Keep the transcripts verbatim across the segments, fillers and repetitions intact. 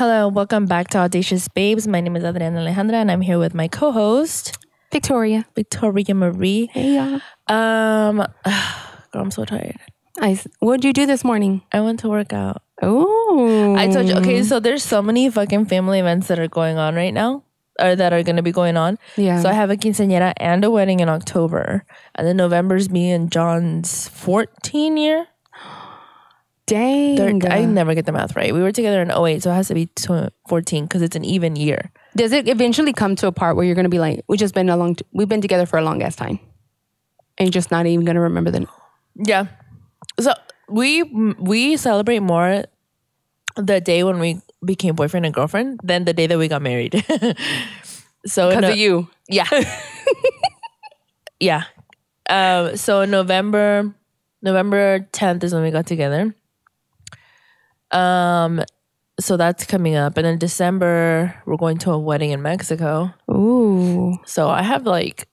Hello, welcome back to Audacious Babes. My name is Adriana Alejandra, and I'm here with my co-host, Victoria. Victoria Marie. Hey, y'all. Um, girl, I'm so tired. I, what'd you do this morning? I went to work out. Oh. I told you. Okay, so there's so many fucking family events that are going on right now, or that are going to be going on. Yeah. So I have a quinceañera and a wedding in October. And then November's me and John's fourteen year. Dang. I never get the math right. We were together in oh eight, so it has to be fourteen because it's an even year. Does it eventually come to a part where you're going to be like, we've just been a long, t- we've been together for a long ass time, and you're just not even going to remember the name? Yeah. So we we celebrate more the day when we became boyfriend and girlfriend than the day that we got married. So because of you. Yeah. Yeah. Um, so November November tenth is when we got together. Um, so that's coming up, and in December we're going to a wedding in Mexico. Ooh! So I have like,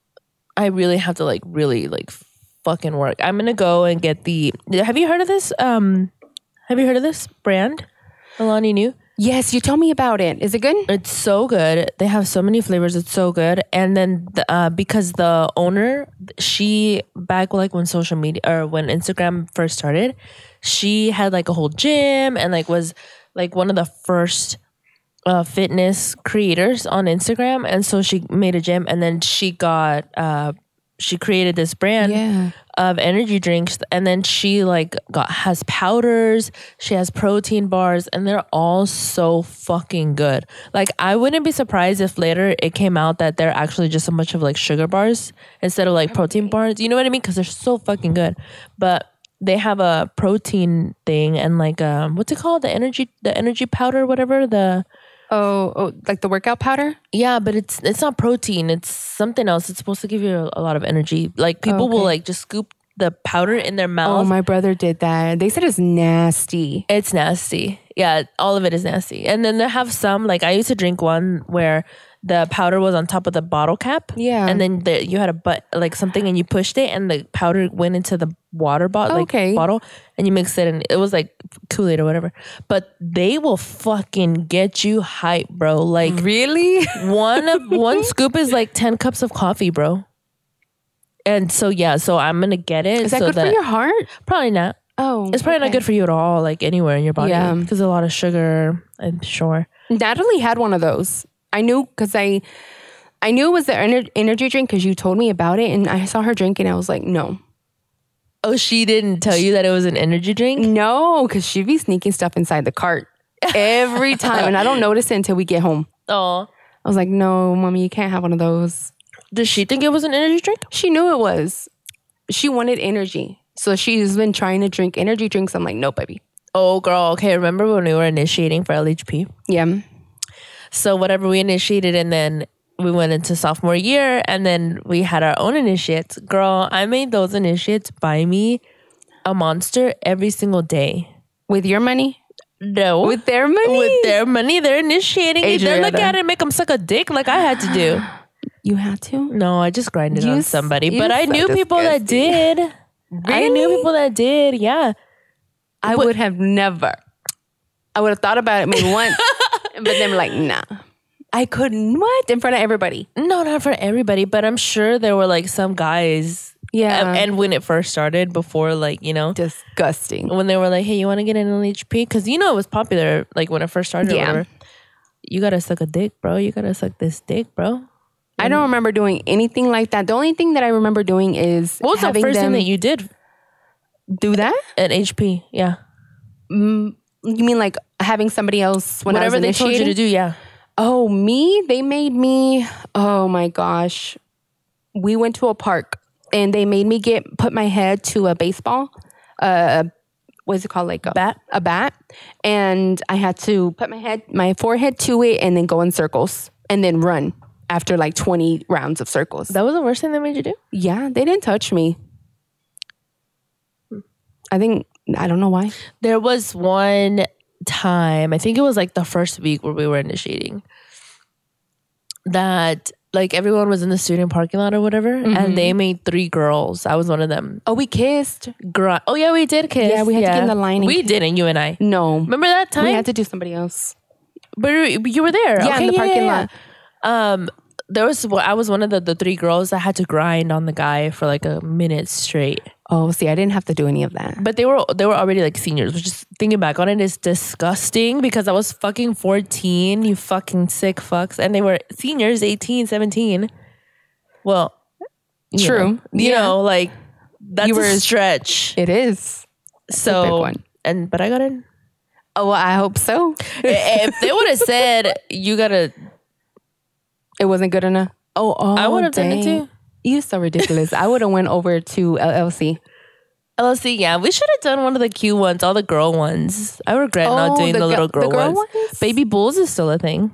I really have to like really like fucking work. I'm gonna go and get the. Have you heard of this? Um, have you heard of this brand, Alani Nu? Yes, you told me about it. Is it good? It's so good. They have so many flavors. It's so good. And then the, uh, because the owner, she back like when social media or when Instagram first started, she had like a whole gym and like was like one of the first uh, fitness creators on Instagram. And so she made a gym, and then she got uh, she created this brand. Yeah. Of energy drinks, and then she like got has powders, she has protein bars, and they're all so fucking good. Like, I wouldn't be surprised if later it came out that they're actually just a bunch of like sugar bars instead of like protein bars. You know what I mean? Because they're so fucking good. But they have a protein thing and like um, what's it called? The energy, the energy powder, whatever the. Oh, oh, like the workout powder? Yeah, but it's it's not protein. It's something else. It's supposed to give you a, a lot of energy. Like, people okay. will like just scoop the powder in their mouth. Oh, my brother did that. They said it's nasty. It's nasty. Yeah, all of it is nasty. And then they have some, like I used to drink one where the powder was on top of the bottle cap. Yeah. And then the, you had a butt, like something, and you pushed it and the powder went into the water bo- like okay. bottle and you mixed it, and it was like Kool-Aid or whatever. But they will fucking get you hype, bro. Like, really? One of one scoop is like ten cups of coffee, bro. And so, yeah, so I'm going to get it. Is that so good that, for your heart? Probably not. Oh. It's probably okay. not good for you at all, like anywhere in your body. Yeah. Because a lot of sugar, I'm sure. Natalie had one of those. I knew because I I knew it was the ener- energy drink because you told me about it, and I saw her drink and I was like, no. Oh, she didn't tell you that it was an energy drink? No, because she'd be sneaking stuff inside the cart every time. And I don't notice it until we get home. Oh. I was like, no, Mommy, you can't have one of those. Did she think it was an energy drink? She knew it was. She wanted energy. So she's been trying to drink energy drinks. I'm like, no, baby. Oh, girl. Okay, remember when we were initiating for L H P? Yeah. So whatever, we initiated, and then we went into sophomore year, and then we had our own initiates. Girl, I made those initiates buy me a Monster every single day. With your money? No. With their money? With their money. They're initiating. They're looking at it and make them suck a dick like I had to do. You had to? No, I just grinded you, on somebody. But I so knew disgusting. people that did. Really? I knew people that did, yeah. I but, would have never. I would have thought about it maybe once. But then like, nah. I couldn't. What? In front of everybody? No, not in front of everybody. But I'm sure there were like some guys. Yeah. Um, and when it first started, before like, you know. Disgusting. When they were like, hey, you want to get an L H P? Because you know it was popular like when it first started. Yeah. Or whatever. You got to suck a dick, bro. You got to suck this dick, bro. I don't remember doing anything like that. The only thing that I remember doing is what was having the first them thing that you did? Do that? At H P, yeah. Mm, you mean like having somebody else when whatever I was initiating? They told you to do, yeah. Oh, me? They made me, oh my gosh. We went to a park and they made me get, put my head to a baseball, uh, what's it called? Like a bat? A bat. And I had to put my head, my forehead to it and then go in circles and then run. After like twenty rounds of circles. That was the worst thing they made you do? Yeah, they didn't touch me. I think, I don't know why. There was one time, I think it was like the first week where we were initiating, that like everyone was in the student parking lot or whatever, mm-hmm. and they made three girls. I was one of them. Oh, we kissed. Gr- oh, yeah, we did kiss. Yeah, we had yeah. to get in the line. We didn't, you and I. No. Remember that time? We had to do somebody else. But you were there. Yeah, okay, in the yeah, parking yeah, yeah. lot. Um, there was well, I was one of the, the three girls that had to grind on the guy for like a minute straight. Oh, see, I didn't have to do any of that. But they were they were already like seniors, which is, thinking back on it, is disgusting because I was fucking fourteen, you fucking sick fucks. And they were seniors, eighteen, seventeen. Well, true. Know, you yeah. know, like, that's you were, a stretch. It is. So, it's a big one. And, but I got in. Oh, well, I hope so. If they would have said, you gotta... It wasn't good enough? Oh, oh I would have done it too. You're so ridiculous. I would have went over to L L C. L L C, yeah. We should have done one of the cute ones, all the girl ones. I regret oh, not doing the, the little girl, the girl ones. ones. Baby Bulls is still a thing.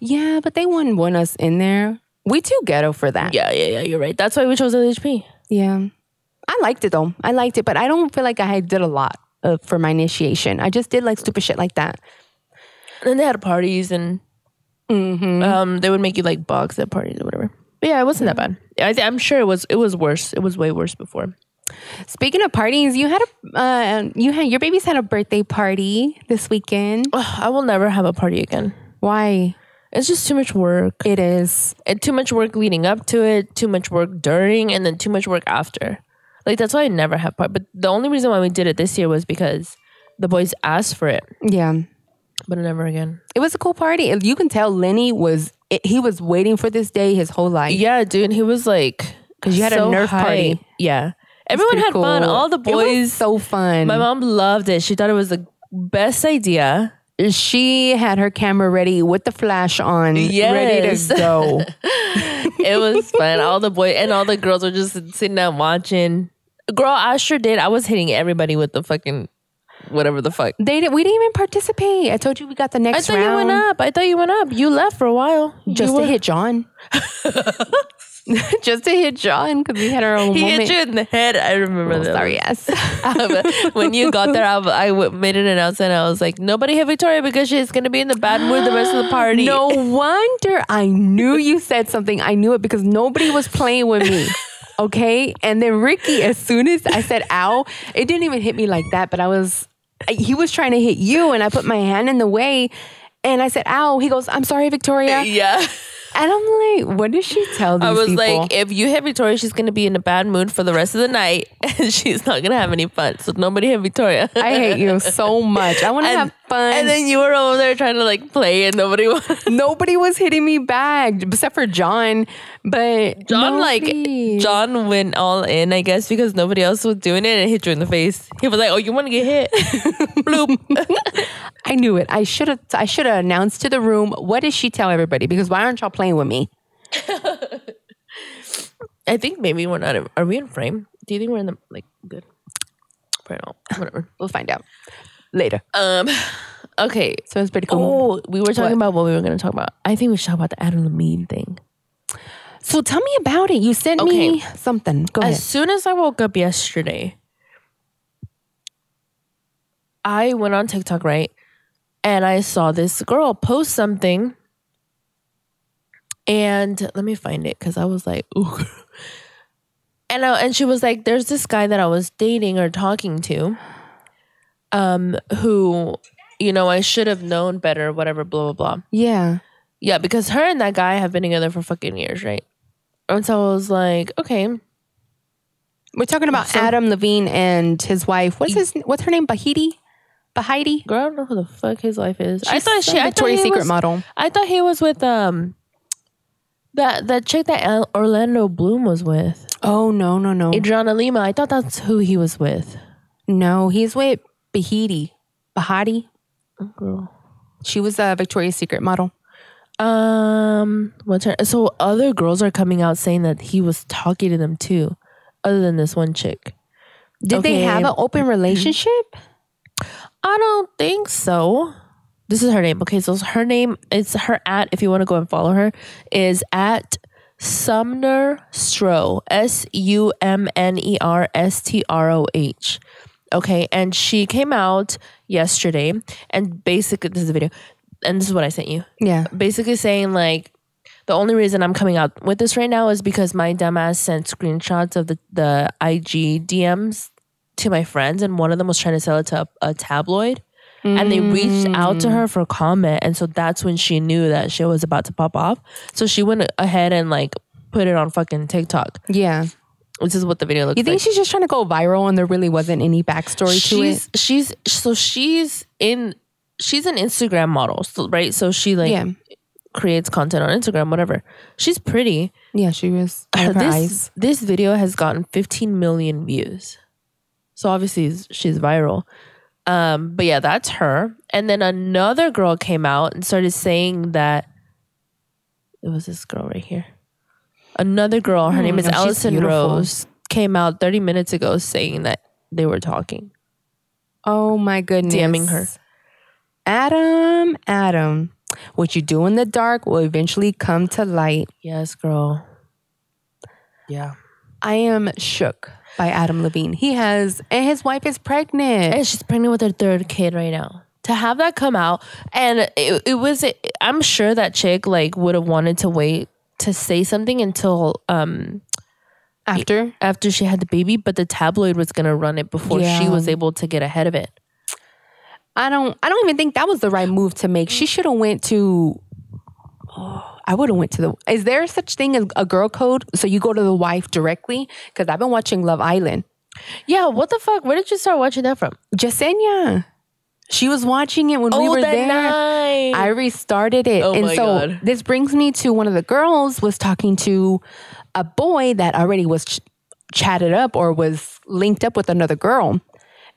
Yeah, but they wouldn't want us in there. We too ghetto for that. Yeah, yeah, yeah. You're right. That's why we chose L H P. Yeah. I liked it though. I liked it, but I don't feel like I did a lot uh, for my initiation. I just did like stupid shit like that. And they had parties and mm-hmm. um, they would make you like box at parties or whatever. But yeah, it wasn't yeah. that bad. I th- I'm sure it was. It was worse. It was way worse before. Speaking of parties, you had a uh, you had your babies had a birthday party this weekend. Oh, I will never have a party again. Why? It's just too much work. It is. And too much work leading up to it. Too much work during, and then too much work after. Like that's why I never have parties. But the only reason why we did it this year was because the boys asked for it. Yeah. But never again. It was a cool party. You can tell Lenny was, it, he was waiting for this day his whole life. Yeah, dude. He was like, because you had so a Nerf high. party. Yeah. Everyone had cool. fun. All the boys. It was so fun. My mom loved it. She thought it was the best idea. She had her camera ready with the flash on. Yes. Ready to go. It was fun. All the boys and all the girls were just sitting down watching. Girl, I sure did. I was hitting everybody with the fucking... whatever the fuck. They did, we didn't even participate. I told you we got the next round. I thought round. you went up. I thought you went up. You left for a while. Just you to were... hit John. Just to hit John because we had our own he moment. He hit you in the head. I remember oh, that. Sorry, yes. When you got there, I, I made an announcement. I was like, nobody hit Victoria because she's going to be in the bad mood the rest of the party. No wonder I knew you said something. I knew it because nobody was playing with me. Okay? And then Ricky, as soon as I said, ow, it didn't even hit me like that, but I was... he was trying to hit you and I put my hand in the way and I said, ow. He goes, I'm sorry, Victoria. Yeah. And I'm like, what did she tell these people? I was people? like, if you hit Victoria, she's going to be in a bad mood for the rest of the night and she's not going to have any fun. So nobody hit Victoria. I hate you so much. I want to have fun. And then you were over there trying to like play and nobody was. Nobody was hitting me back except for John. But John, nobody. like, John went all in, I guess, because nobody else was doing it and it hit you in the face. He was like, oh, you want to get hit? Bloop. I knew it. I should have I should have announced to the room, what did she tell everybody? Because why aren't y'all playing with me? I think maybe we're not in, are we in frame? Do you think we're in the like good? Whatever. We'll find out later. Um okay. So it's pretty cool. Oh, we were talking what? about what we were gonna talk about. I think we should talk about the Adam Levine thing. So tell me about it. You sent okay. me something. Go ahead. As soon as I woke up yesterday, I went on TikTok, right? And I saw this girl post something. And let me find it because I was like, ooh. And, I, and she was like, there's this guy that I was dating or talking to um, who, you know, I should have known better, whatever, blah, blah, blah. Yeah. Yeah, because her and that guy have been together for fucking years, right? And so I was like, okay. We're talking about so, Adam Levine and his wife. What's his? What's her name? Behati? Behati? Girl, I don't know who the fuck his wife is. She's I thought she. Victoria's I thought Secret was, model. I thought he was with um, that that chick that Orlando Bloom was with. Oh no no no. Adriana Lima. I thought that's who he was with. No, he's with Behati. Behati. Oh, girl. She was a Victoria's Secret model. Um. What's her? So other girls are coming out saying that he was talking to them too, other than this one chick. Did okay. they have an open relationship? I don't think so. This is her name. Okay, so her name, it's her at, if you want to go and follow her, is at Sumner Stroh. S U M N E R S T R O H. Okay, and she came out yesterday, and basically, this is the video, and this is what I sent you. Yeah. Basically saying like, the only reason I'm coming out with this right now is because my dumbass sent screenshots of the, the I G D Ms to my friends, and one of them was trying to sell it to a, a tabloid. Mm. And they reached out to her for comment. And so that's when she knew that shit was about to pop off. So she went ahead and like put it on fucking TikTok. Yeah. This is what the video looks like. You think like. She's just trying to go viral and there really wasn't any backstory she's, to it? She's, so she's in, she's an Instagram model, right? So she like yeah. creates content on Instagram, whatever. She's pretty. Yeah, she was. Uh, this, this video has gotten fifteen million views. So obviously she's viral. Um, but yeah, that's her. And then another girl came out and started saying that, it was this girl right here. Another girl, her mm, name is Allison Rose, came out thirty minutes ago saying that they were talking. Oh my goodness. DMing her. Adam, Adam, what you do in the dark will eventually come to light. Yes, girl. Yeah. I am shook by Adam Levine. He has, and his wife is pregnant. And she's pregnant with her third kid right now. To have that come out, and it, it was, it, I'm sure that chick like would have wanted to wait to say something until um after after she had the baby, but the tabloid was gonna run it before yeah. she was able to get ahead of it. I don't I don't even think that was the right move to make. She should have went to oh, I would have went to the is there such thing as a girl code? So you go to the wife directly? Because I've been watching Love Island. Yeah, what the fuck? Where did you start watching that from? Jasenia. She was watching it when oh, we were that there. Night. I restarted it. Oh and my so God. This brings me to one of the girls was talking to a boy that already was ch- chatted up or was linked up with another girl.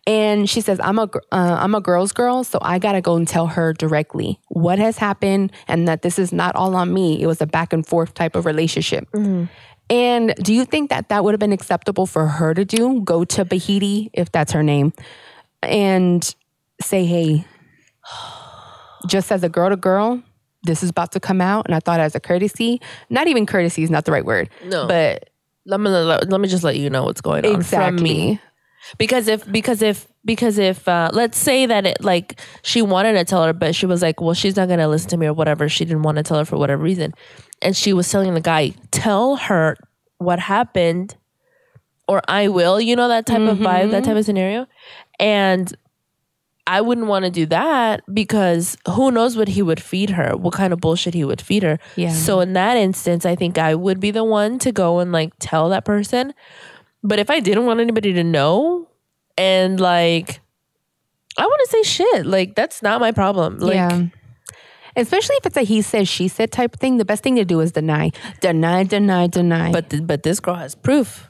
And she says, I'm a, uh, I'm a girl's girl, so I got to go and tell her directly what has happened and that this is not all on me. It was a back and forth type of relationship. Mm-hmm. And do you think that that would have been acceptable for her to do? Go to Behati, if that's her name, and say, hey, just as a girl to girl, this is about to come out. And I thought as a courtesy, not even courtesy is not the right word. No. But let me, let, let me just let you know what's going on. Exactly. From me. Because if, because if, because if, uh, let's say that it, like, she wanted to tell her, but she was like, well, she's not going to listen to me or whatever. She didn't want to tell her for whatever reason. And she was telling the guy, tell her what happened or I will, you know, that type mm-hmm. of vibe, that type of scenario. And I wouldn't want to do that because who knows what he would feed her, what kind of bullshit he would feed her. Yeah. So in that instance, I think I would be the one to go and like tell that person. But if I didn't want anybody to know and like, I want to say shit, like that's not my problem. Like, yeah. Especially if it's a he said, she said type thing, the best thing to do is deny, deny, deny, deny. But, th- but this girl has proof.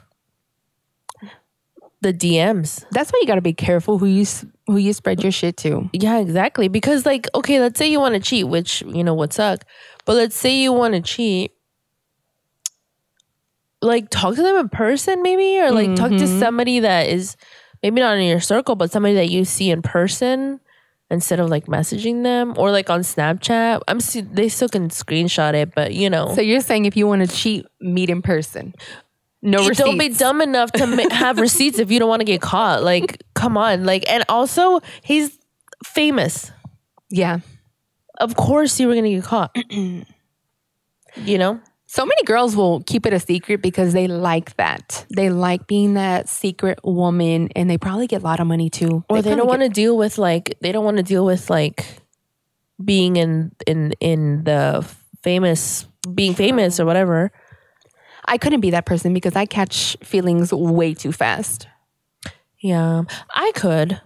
The D Ms. That's why you got to be careful who you who you spread your shit to. Yeah, exactly. Because like, okay, let's say you want to cheat, which, you know, would suck. But let's say you want to cheat. Like, talk to them in person maybe, or like mm-hmm. talk to somebody that is maybe not in your circle, but somebody that you see in person instead of like messaging them or like on Snapchat. I'm they still can screenshot it, but you know. So you're saying if you want to cheat, meet in person. No receipts. Don't be dumb enough to ma- have receipts if you don't want to get caught. Like, come on. Like, and also he's famous. Yeah. Of course you were going to get caught. You know? So many girls will keep it a secret because they like that. They like being that secret woman, and they probably get a lot of money too. Or they, they don't want to get- deal with like, they don't want to deal with like being in, in, in the famous, being famous or whatever. I couldn't be that person because I catch feelings way too fast. Yeah, I could.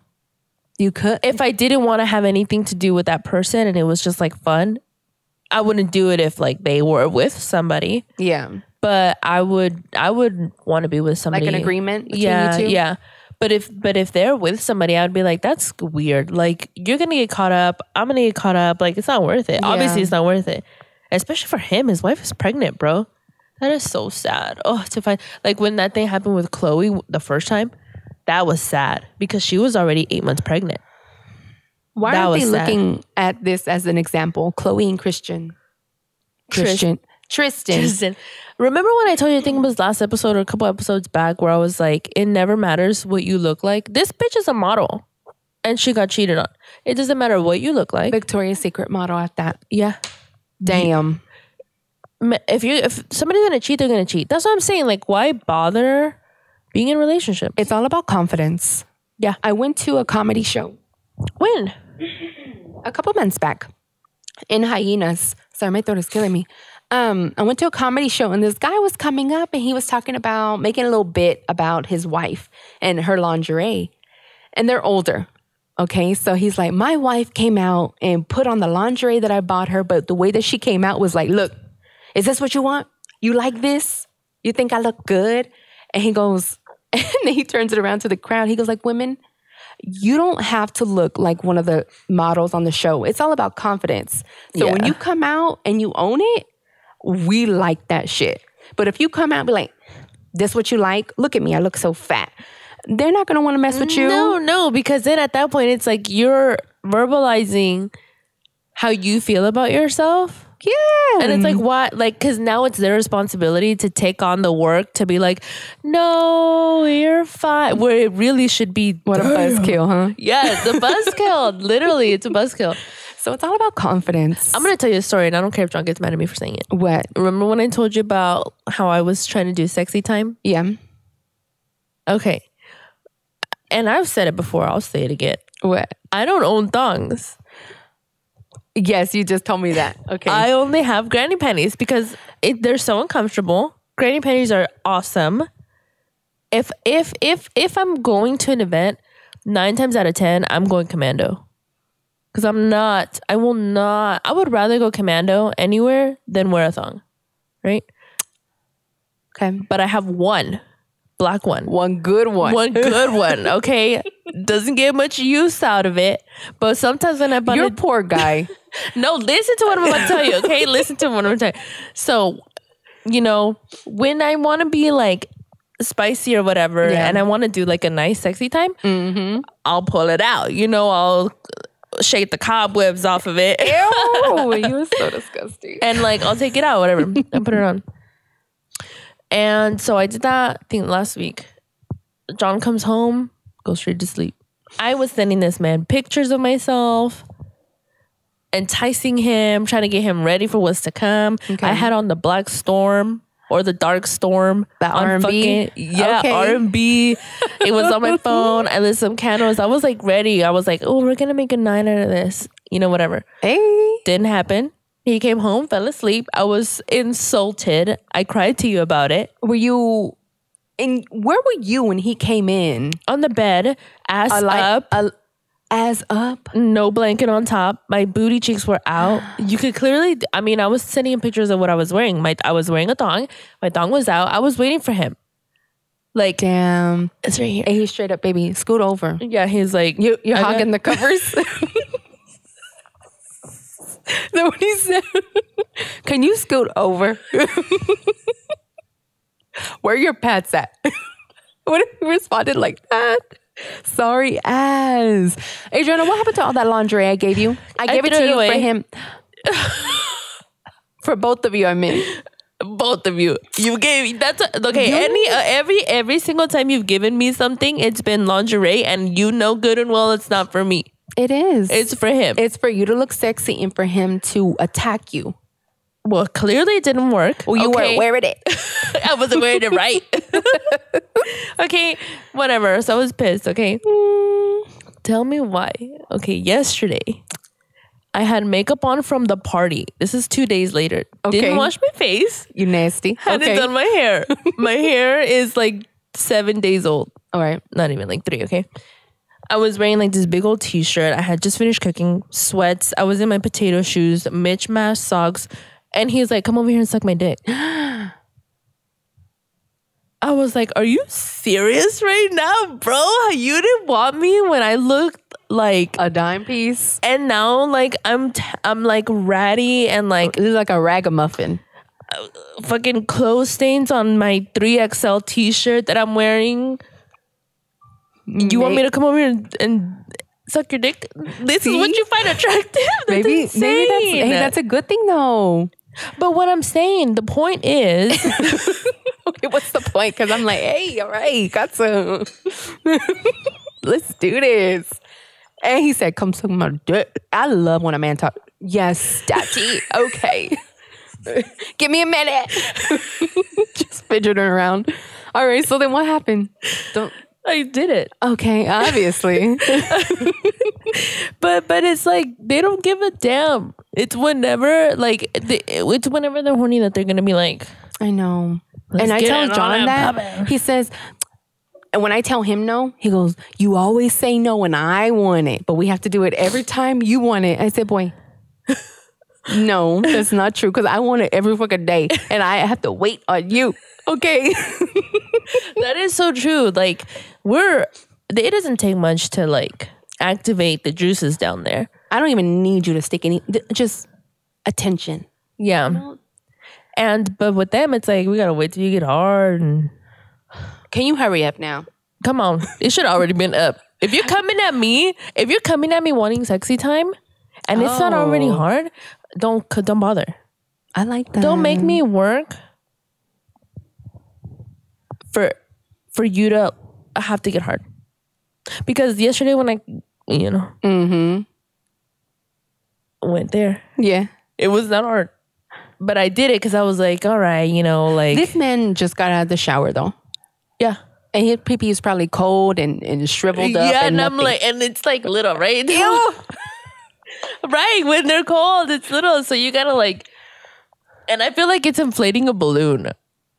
You could? If I didn't want to have anything to do with that person and it was just like fun, I wouldn't do it if like they were with somebody. Yeah. But I would I would want to be with somebody. Like an agreement between yeah, you two? Yeah. But if, but if they're with somebody, I'd be like, that's weird. Like, you're going to get caught up. I'm going to get caught up. Like, it's not worth it. Yeah. Obviously, it's not worth it. Especially for him. His wife is pregnant, bro. That is so sad. Oh, to find like when that thing happened with Chloe the first time, that was sad because she was already eight months pregnant. Why that aren't they sad. Looking at this as an example? Chloe and Christian. Christian. Tristan. Tristan. Remember when I told you, I think it was last episode or a couple episodes back, where I was like, it never matters what you look like. This bitch is a model and she got cheated on. It doesn't matter what you look like. Victoria's Secret model at that. Yeah. Damn. If you if somebody's gonna cheat, they're gonna cheat. That's what I'm saying. Like, why bother being in relationships? It's all about confidence. Yeah. I went to a comedy show. When? A couple months back in Hyenas, sorry, my throat is killing me. Um, I went to a comedy show and this guy was coming up and he was talking about making a little bit about his wife and her lingerie, and they're older. Okay, so he's like, my wife came out and put on the lingerie that I bought her, but the way that she came out was like, look, is this what you want? You like this? You think I look good? And he goes, and then he turns it around to the crowd. He goes like, women, you don't have to look like one of the models on the show. It's all about confidence. So yeah. when you come out and you own it, we like that shit. But if you come out and be like, this what you like? Look at me. I look so fat. They're not going to want to mess with you. No, no. Because then at that point, it's like you're verbalizing how you feel about yourself. Yeah. And it's like, what? Like, because now it's their responsibility to take on the work to be like, no, you're fine. Where it really should be. What damn. a buzzkill, huh? Yeah, it's a buzzkill. Literally, it's a buzzkill. So it's all about confidence. I'm going to tell you a story, and I don't care if John gets mad at me for saying it. What? Remember when I told you about how I was trying to do sexy time? Yeah. Okay. And I've said it before. I'll say it again. What? I don't own thongs. Yes, you just told me that. Okay. I only have granny panties because it, they're so uncomfortable. Granny panties are awesome. If, if, if, if I'm going to an event, nine times out of ten, I'm going commando. Because I'm not, I will not, I would rather go commando anywhere than wear a thong, right? Okay. But I have one, black one. One good one. One good one, okay? Doesn't get much use out of it, but sometimes when I buy You're a poor guy. No, listen to what I'm about to tell you, okay? Listen to what I'm about to tell you. So, you know, when I want to be like spicy or whatever, yeah. and I want to do like a nice sexy time, mm-hmm. I'll pull it out. You know, I'll... shake the cobwebs off of it. Ew, you were so disgusting. And like, I'll take it out, whatever. And put it on. And so I did that thing last week. John comes home, goes straight to sleep. I was sending this man pictures of myself, enticing him, trying to get him ready for what's to come. Okay. I had on the Black Storm or the Dark Storm. That R and B? Fucking, yeah, okay. R and B. It was on my phone. I lit some candles. I was like ready. I was like, oh, we're going to make a night out of this. You know, whatever. Hey. Didn't happen. He came home, fell asleep. I was insulted. I cried to you about it. Were you... And where were you when he came in? On the bed. Ass a light, up. A, ass up? No blanket on top. My booty cheeks were out. You could clearly... I mean, I was sending him pictures of what I was wearing. My I was wearing a thong. My thong was out. I was waiting for him. Like, damn. It's right here. And he's straight up, baby. Scoot over. Yeah, he's like... You, you're I hogging got- the covers? That's what he said. Can you scoot over? Where are your pants at? What if he responded like that? Sorry, ass. Adriana, what happened to all that laundry I gave you? I gave I it to you away. for him. For both of you, I mean. Both of you. You gave that's a, okay. You? Any uh, every every single time you've given me something, it's been lingerie, and you know good and well it's not for me. It is. It's for him. It's for you to look sexy and for him to attack you. Well, clearly it didn't work. Well, you okay. weren't wearing it. I wasn't wearing it right. Okay, whatever. So I was pissed, okay? Mm, tell me why. Okay, yesterday, I had makeup on from the party. This is two days later. Okay. Didn't wash my face. You nasty. Hadn't okay. done my hair. My hair is like seven days old. All right. Not even like three, okay? I was wearing like this big old t-shirt. I had just finished cooking. Sweats. I was in my potato shoes. Mitch Mash socks. And he's like, come over here and suck my dick. I was like, are you serious right now, bro? You didn't want me when I looked like... a dime piece. And now, like, I'm t- I'm like ratty and like... this is like a ragamuffin. Uh, fucking clothes stains on my three X L t-shirt that I'm wearing. You May- want me to come over here and... and suck your dick. This See? is what you find attractive. That's maybe, insane. maybe that's hey, that's a good thing though. But what I'm saying, the point is, okay, what's the point? Because I'm like, hey, all right, got some. Let's do this. And he said, "Come suck my dick." I love when a man talks. Yes, daddy. Okay, give me a minute. Just fidgeting around. All right. So then, what happened? Don't. I did it. Okay, obviously. but but it's like they don't give a damn. It's whenever like they, it's whenever they're horny that they're gonna be like. I know. And I tell John that he says. And when I tell him no, he goes, you always say no when I want it, but we have to do it every time you want it. I said, boy, no, that's not true, because I want it every fucking day, and I have to wait on you, okay? That is so true. Like, we're, it doesn't take much to, like, activate the juices down there. I don't even need you to stick any, just attention. Yeah. You know? And, but with them, it's like, we got to wait till you get hard and... Can you hurry up now? Come on. It should already been up. If you're coming at me, if you're coming at me wanting sexy time and oh. it's not already hard, don't don't bother. I like that. Don't make me work for for you to have to get hard. Because yesterday when I, you know, mm-hmm. went there. Yeah. It was not hard. But I did it because I was like, all right, you know, like. This man just got out of the shower though. Yeah. And his pee-pee is probably cold and, and shriveled up. Yeah, and, and I'm like, and it's like little, right? Ew. Right, when they're cold, it's little. So you gotta like, and I feel like it's inflating a balloon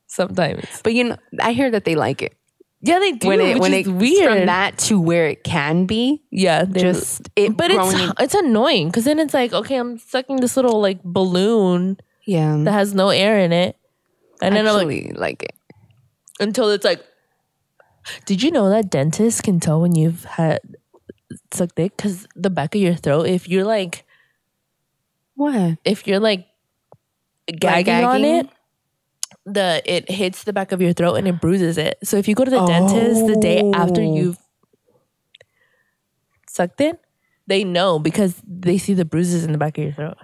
sometimes. But you know, I hear that they like it. Yeah, they do. When it, which when is it, weird. From that to where it can be. Yeah. Just it But groaning. it's it's annoying because then it's like, okay, I'm sucking this little like balloon yeah. that has no air in it. And then I actually like, like it. Until it's like, did you know that dentists can tell when you've had sucked dick? Because the back of your throat, if you're like, what? If you're like gagging, gagging on it, the it hits the back of your throat and it bruises it. So if you go to the oh. dentist the day after you've sucked it, they know because they see the bruises in the back of your throat.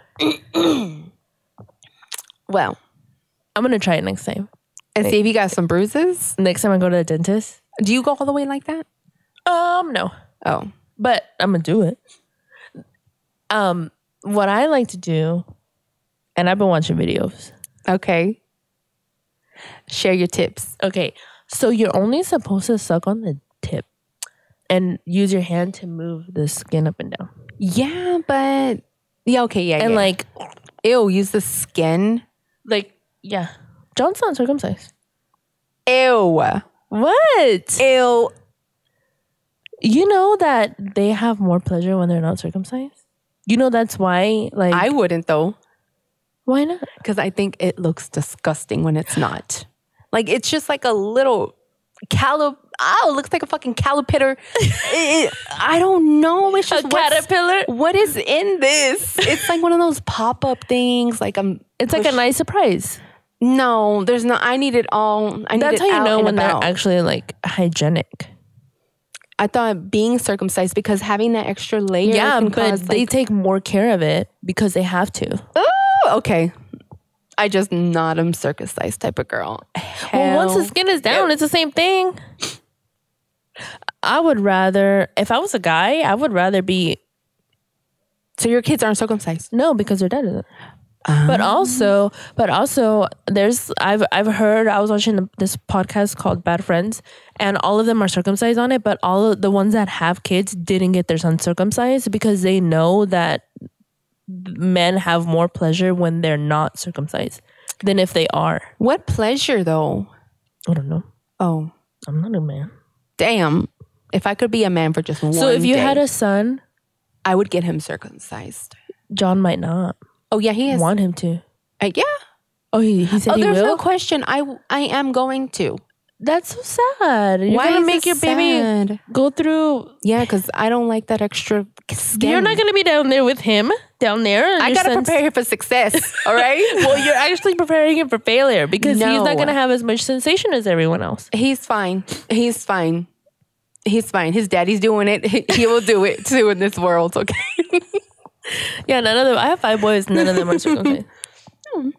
Well, I'm going to try it next time. And see if you got some bruises. Next time I go to the dentist. Do you go all the way like that? Um, no. Oh. But I'm going to do it. Um, what I like to do, and I've been watching videos. Okay. Share your tips. Okay. So you're only supposed to suck on the tip and use your hand to move the skin up and down. Yeah, but... Yeah, okay, yeah, and yeah. like... Ew, use the skin? Like, yeah. John's not circumcised. Ew. What? Ew. You know that they have more pleasure when they're not circumcised? You know that's why, like... I wouldn't, though. Why not? Because I think it looks disgusting when it's not. Like, it's just like a little calip... Oh, it looks like a fucking calipitter. it, it, I don't know. It's just a caterpillar? What is in this? It's like one of those pop-up things. Like, I'm... It's push- like a nice surprise. No, there's no. I need it all. I need That's it how you know when about. They're actually like hygienic. I thought being circumcised because having that extra layer. Yeah, can but cause, they like, take more care of it because they have to. Oh, okay. I just not am circumcised type of girl. Hell. Well, once the skin is down, yeah. it's the same thing. I would rather, if I was a guy, I would rather be. So your kids aren't circumcised? No, because they're dead. Um. But also, but also, there's I've I've heard I was watching the, this podcast called Bad Friends, and all of them are circumcised on it. But all of the ones that have kids didn't get their sons circumcised because they know that men have more pleasure when they're not circumcised than if they are. What pleasure though? I don't know. Oh, I'm not a man. Damn! If I could be a man for just one day. So if you day, had a son, I would get him circumcised. John might not. Oh, yeah, he is. Want him to. Uh, yeah. Oh, he, he said oh, he will? Oh, there's no question. I, I am going to. That's so sad. You're Why going to make your sad? baby go through... Yeah, because I don't like that extra skin. You're not going to be down there with him, down there. I got to son's... prepare him for success, all right? Well, you're actually preparing him for failure because no. he's not going to have as much sensation as everyone else. He's fine. He's fine. He's fine. His daddy's doing it. He, he will do it, too, in this world, okay? Yeah, none of them. I have five boys. None of them are circumcised. And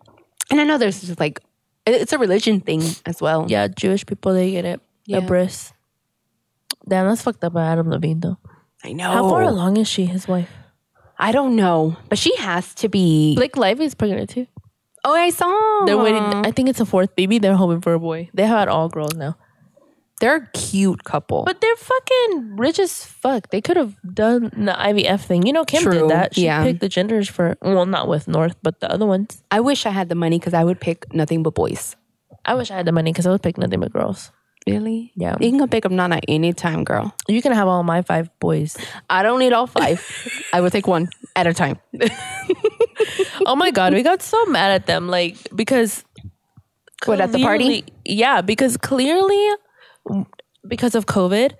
I know there's just like, it's a religion thing as well. Yeah, Jewish people, they get it. Yeah. Their breasts. Damn, that's fucked up by Adam Levine, though. I know. How far along is she, his wife? I don't know. But she has to be. Blake Lively is pregnant, too. Oh, I saw. They're waiting. I think it's a fourth baby. They're hoping for a boy. They have all girls now. They're a cute couple. But they're fucking rich as fuck. They could have done the I V F thing. You know, Kim True. did that. She yeah. picked the genders for, well, not with North, but the other ones. I wish I had the money because I would pick nothing but boys. I wish I had the money because I would pick nothing but girls. Really? Yeah. You can go pick up Nana anytime, girl. You can have all my five boys. I don't need all five. I would take one at a time. Oh my God, we got so mad at them. Like, because... Clearly, what, at the party? Yeah, because clearly... because of COVID,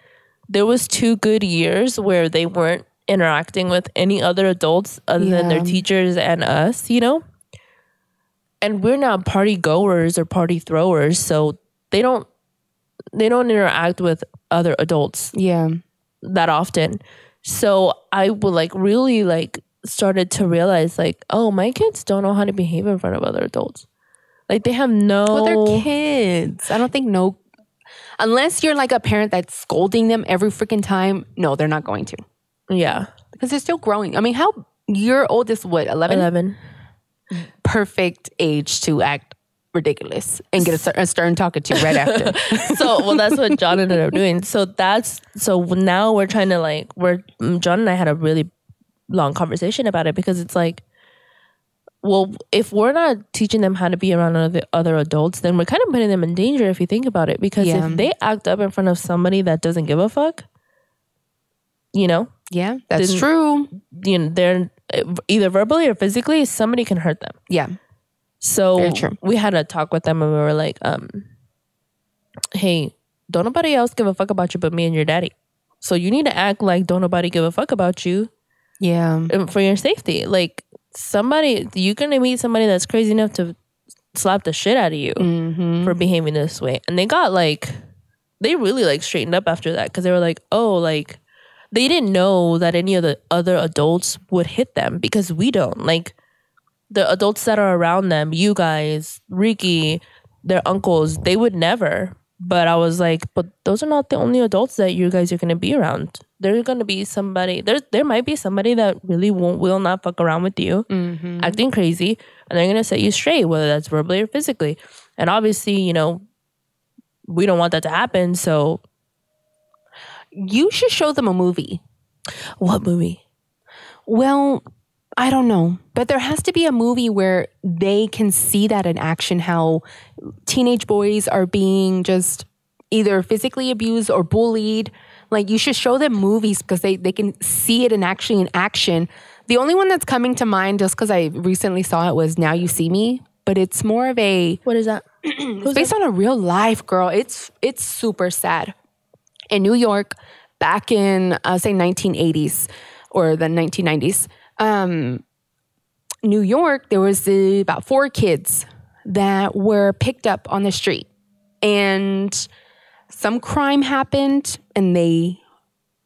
there was two good years where they weren't interacting with any other adults other yeah. than their teachers and us, you know? And we're not party goers or party throwers, so they don't they don't interact with other adults yeah. that often. So I would like really like started to realize like, oh, my kids don't know how to behave in front of other adults. Like they have no... Well, they're kids. I don't think no... Unless you're like a parent that's scolding them every freaking time. No, they're not going to. Yeah. Because they're still growing. I mean, how... Your oldest, what, eleven? eleven. Perfect age to act ridiculous and get a, a stern talking to right after. So, well, that's what John ended up doing. So that's... So now we're trying to like... we're John and I had a really long conversation about it because it's like, well, if we're not teaching them how to be around other, other adults, then we're kind of putting them in danger if you think about it. Because yeah. if they act up in front of somebody that doesn't give a fuck, you know? Yeah, that's then, true. You know, they're either verbally or physically, somebody can hurt them. Yeah. So we had a talk with them and we were like, um, hey, don't nobody else give a fuck about you but me and your daddy. So you need to act like don't nobody give a fuck about you. Yeah. For your safety. Like, somebody, you're gonna meet somebody that's crazy enough to slap the shit out of you mm-hmm. for behaving this way. And they got like, they really like straightened up after that because they were like, oh, like they didn't know that any of the other adults would hit them because we don't. Like the adults that are around them, you guys, Ricky, their uncles, they would never. But I was like, but those are not the only adults that you guys are gonna be around. There's going to be somebody, there There might be somebody that really won't, will not fuck around with you, mm-hmm. acting crazy, and they're going to set you straight, whether that's verbally or physically. And obviously, you know, we don't want that to happen, so. You should show them a movie. What movie? Well, I don't know. But there has to be a movie where they can see that in action, how teenage boys are being just either physically abused or bullied. Like, you should show them movies because they, they can see it in actually in action. The only one that's coming to mind just because I recently saw it was Now You See Me. But it's more of a... What is that? It's based on a real life, girl. It's it's super sad. In New York, back in, uh, say, nineteen eighties or the nineteen nineties, um, New York, there was uh, about four kids that were picked up on the street. And... some crime happened and they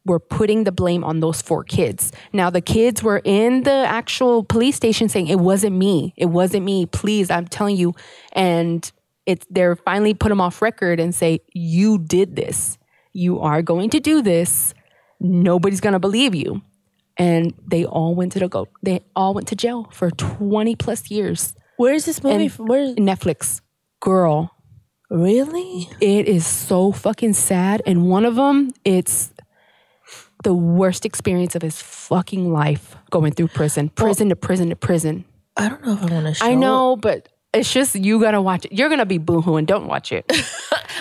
were putting the blame on those four kids. Now, the kids were in the actual police station saying, it wasn't me. It wasn't me. Please, I'm telling you. And it's, they're finally put them off record and say, you did this. You are going to do this. Nobody's going to believe you. And they all went to the go. They all went to jail for twenty plus years. Where is this movie? From? Where is- Netflix. Girl. Really? It is so fucking sad. And one of them, it's the worst experience of his fucking life going through prison. Prison well, to prison to prison. I don't know if I want to show I know, it. But it's just, you got to watch it. You're going to be boohooing. Don't watch it.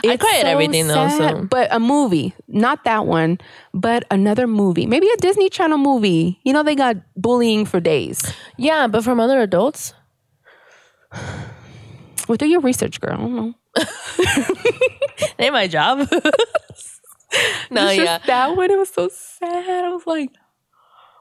I cry at so everything sad, though. So. But a movie. Not that one, but another movie. Maybe a Disney Channel movie. You know, they got bullying for days. Yeah, but from other adults? Well, do your research, girl. I don't know. It ain't my job. No, it's yeah, just that one. It was so sad. I was like,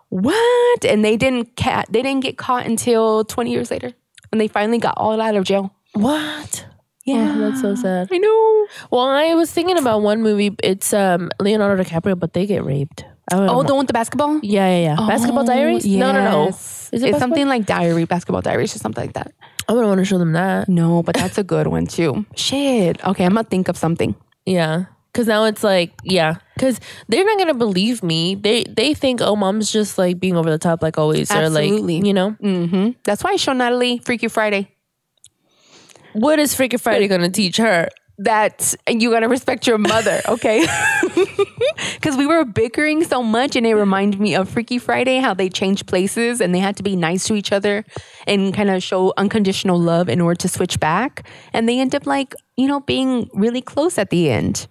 "What?" And they didn't cat. They didn't get caught until twenty years later, when they finally got all out of jail. What? Yeah, oh, that's so sad. I know. Well, I was thinking about one movie. It's um Leonardo DiCaprio, but they get raped. Oh, the one with the basketball? Yeah, yeah, yeah. Oh, Basketball Diaries? Yes. No, no, no. Is it it's something like Diary, Basketball Diaries, or something like that. I wouldn't want to show them that. No, but that's a good one too. Shit. Okay, I'm going to think of something. Yeah. Because now it's like, yeah. Because they're not going to believe me. They they think, oh, mom's just like being over the top like always. Absolutely. Or like, you know? Mm-hmm. That's why I show Natalie Freaky Friday. What is Freaky Friday going to teach her? that you gotta respect your mother, okay? Because we were bickering so much, and it reminded me of Freaky Friday, how they changed places and they had to be nice to each other and kind of show unconditional love in order to switch back. And they end up, like, you know, being really close at the end.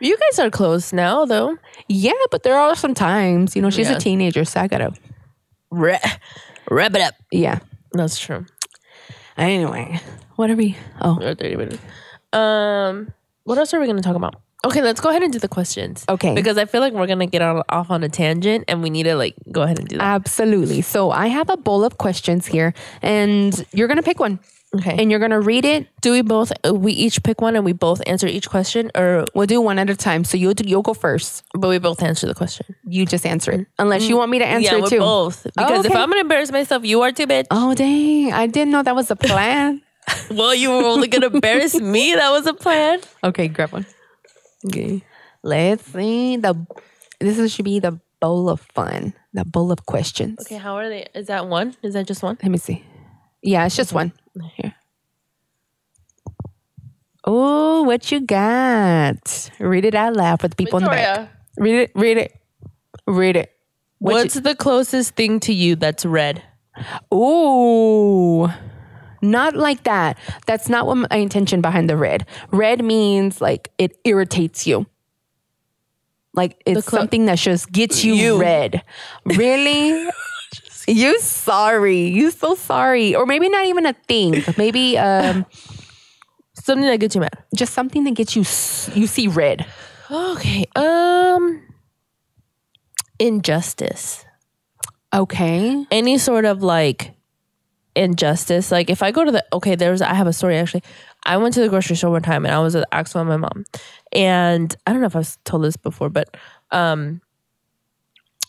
You guys are close now, though. Yeah, but there are some times, you know, she's yeah. a teenager, so I gotta re- wrap it up. Yeah, that's true. Anyway, what are we? Oh, thirty minutes. Um, what else are we gonna talk about? Okay, let's go ahead and do the questions. Okay. Because I feel like we're going to get on, off on a tangent, and we need to, like, go ahead and do that. Absolutely. So I have a bowl of questions here, and you're going to pick one. Okay. And you're going to read it. Do we both, we each pick one and we both answer each question, or? We'll do one at a time. So you'll, you'll go first. But we both answer the question. You just answer it. Unless mm-hmm. you want me to answer yeah, it too. Yeah, both. Because oh, okay. If I'm going to embarrass myself, you are too, bitch. Oh, dang. I didn't know that was the plan. Well, you were only going to embarrass me. That was the plan. Okay, grab one. Okay, let's see. The this should be the bowl of fun, the bowl of questions. Okay, how are they? Is that one? Is that just one? Let me see. Yeah, it's just okay. one. Here. Oh, what you got? Read it out loud for the people Victoria. In the back. Read it. Read it. Read it. What What's you- the closest thing to you that's red? Ooh. Not like that. That's not what my intention behind the red. Red means, like, it irritates you. Like, it's cl- something that just gets you, you. red. Really? You sorry. You so sorry. Or maybe not even a thing. Maybe um, something that gets you mad. Just something that gets you, you see red. Okay. Um, injustice. Okay. Any sort of, like... injustice. Like if I go to the okay, there's I have a story actually. I went to the grocery store one time and I was with Axel and my mom. And I don't know if I've told this before, but um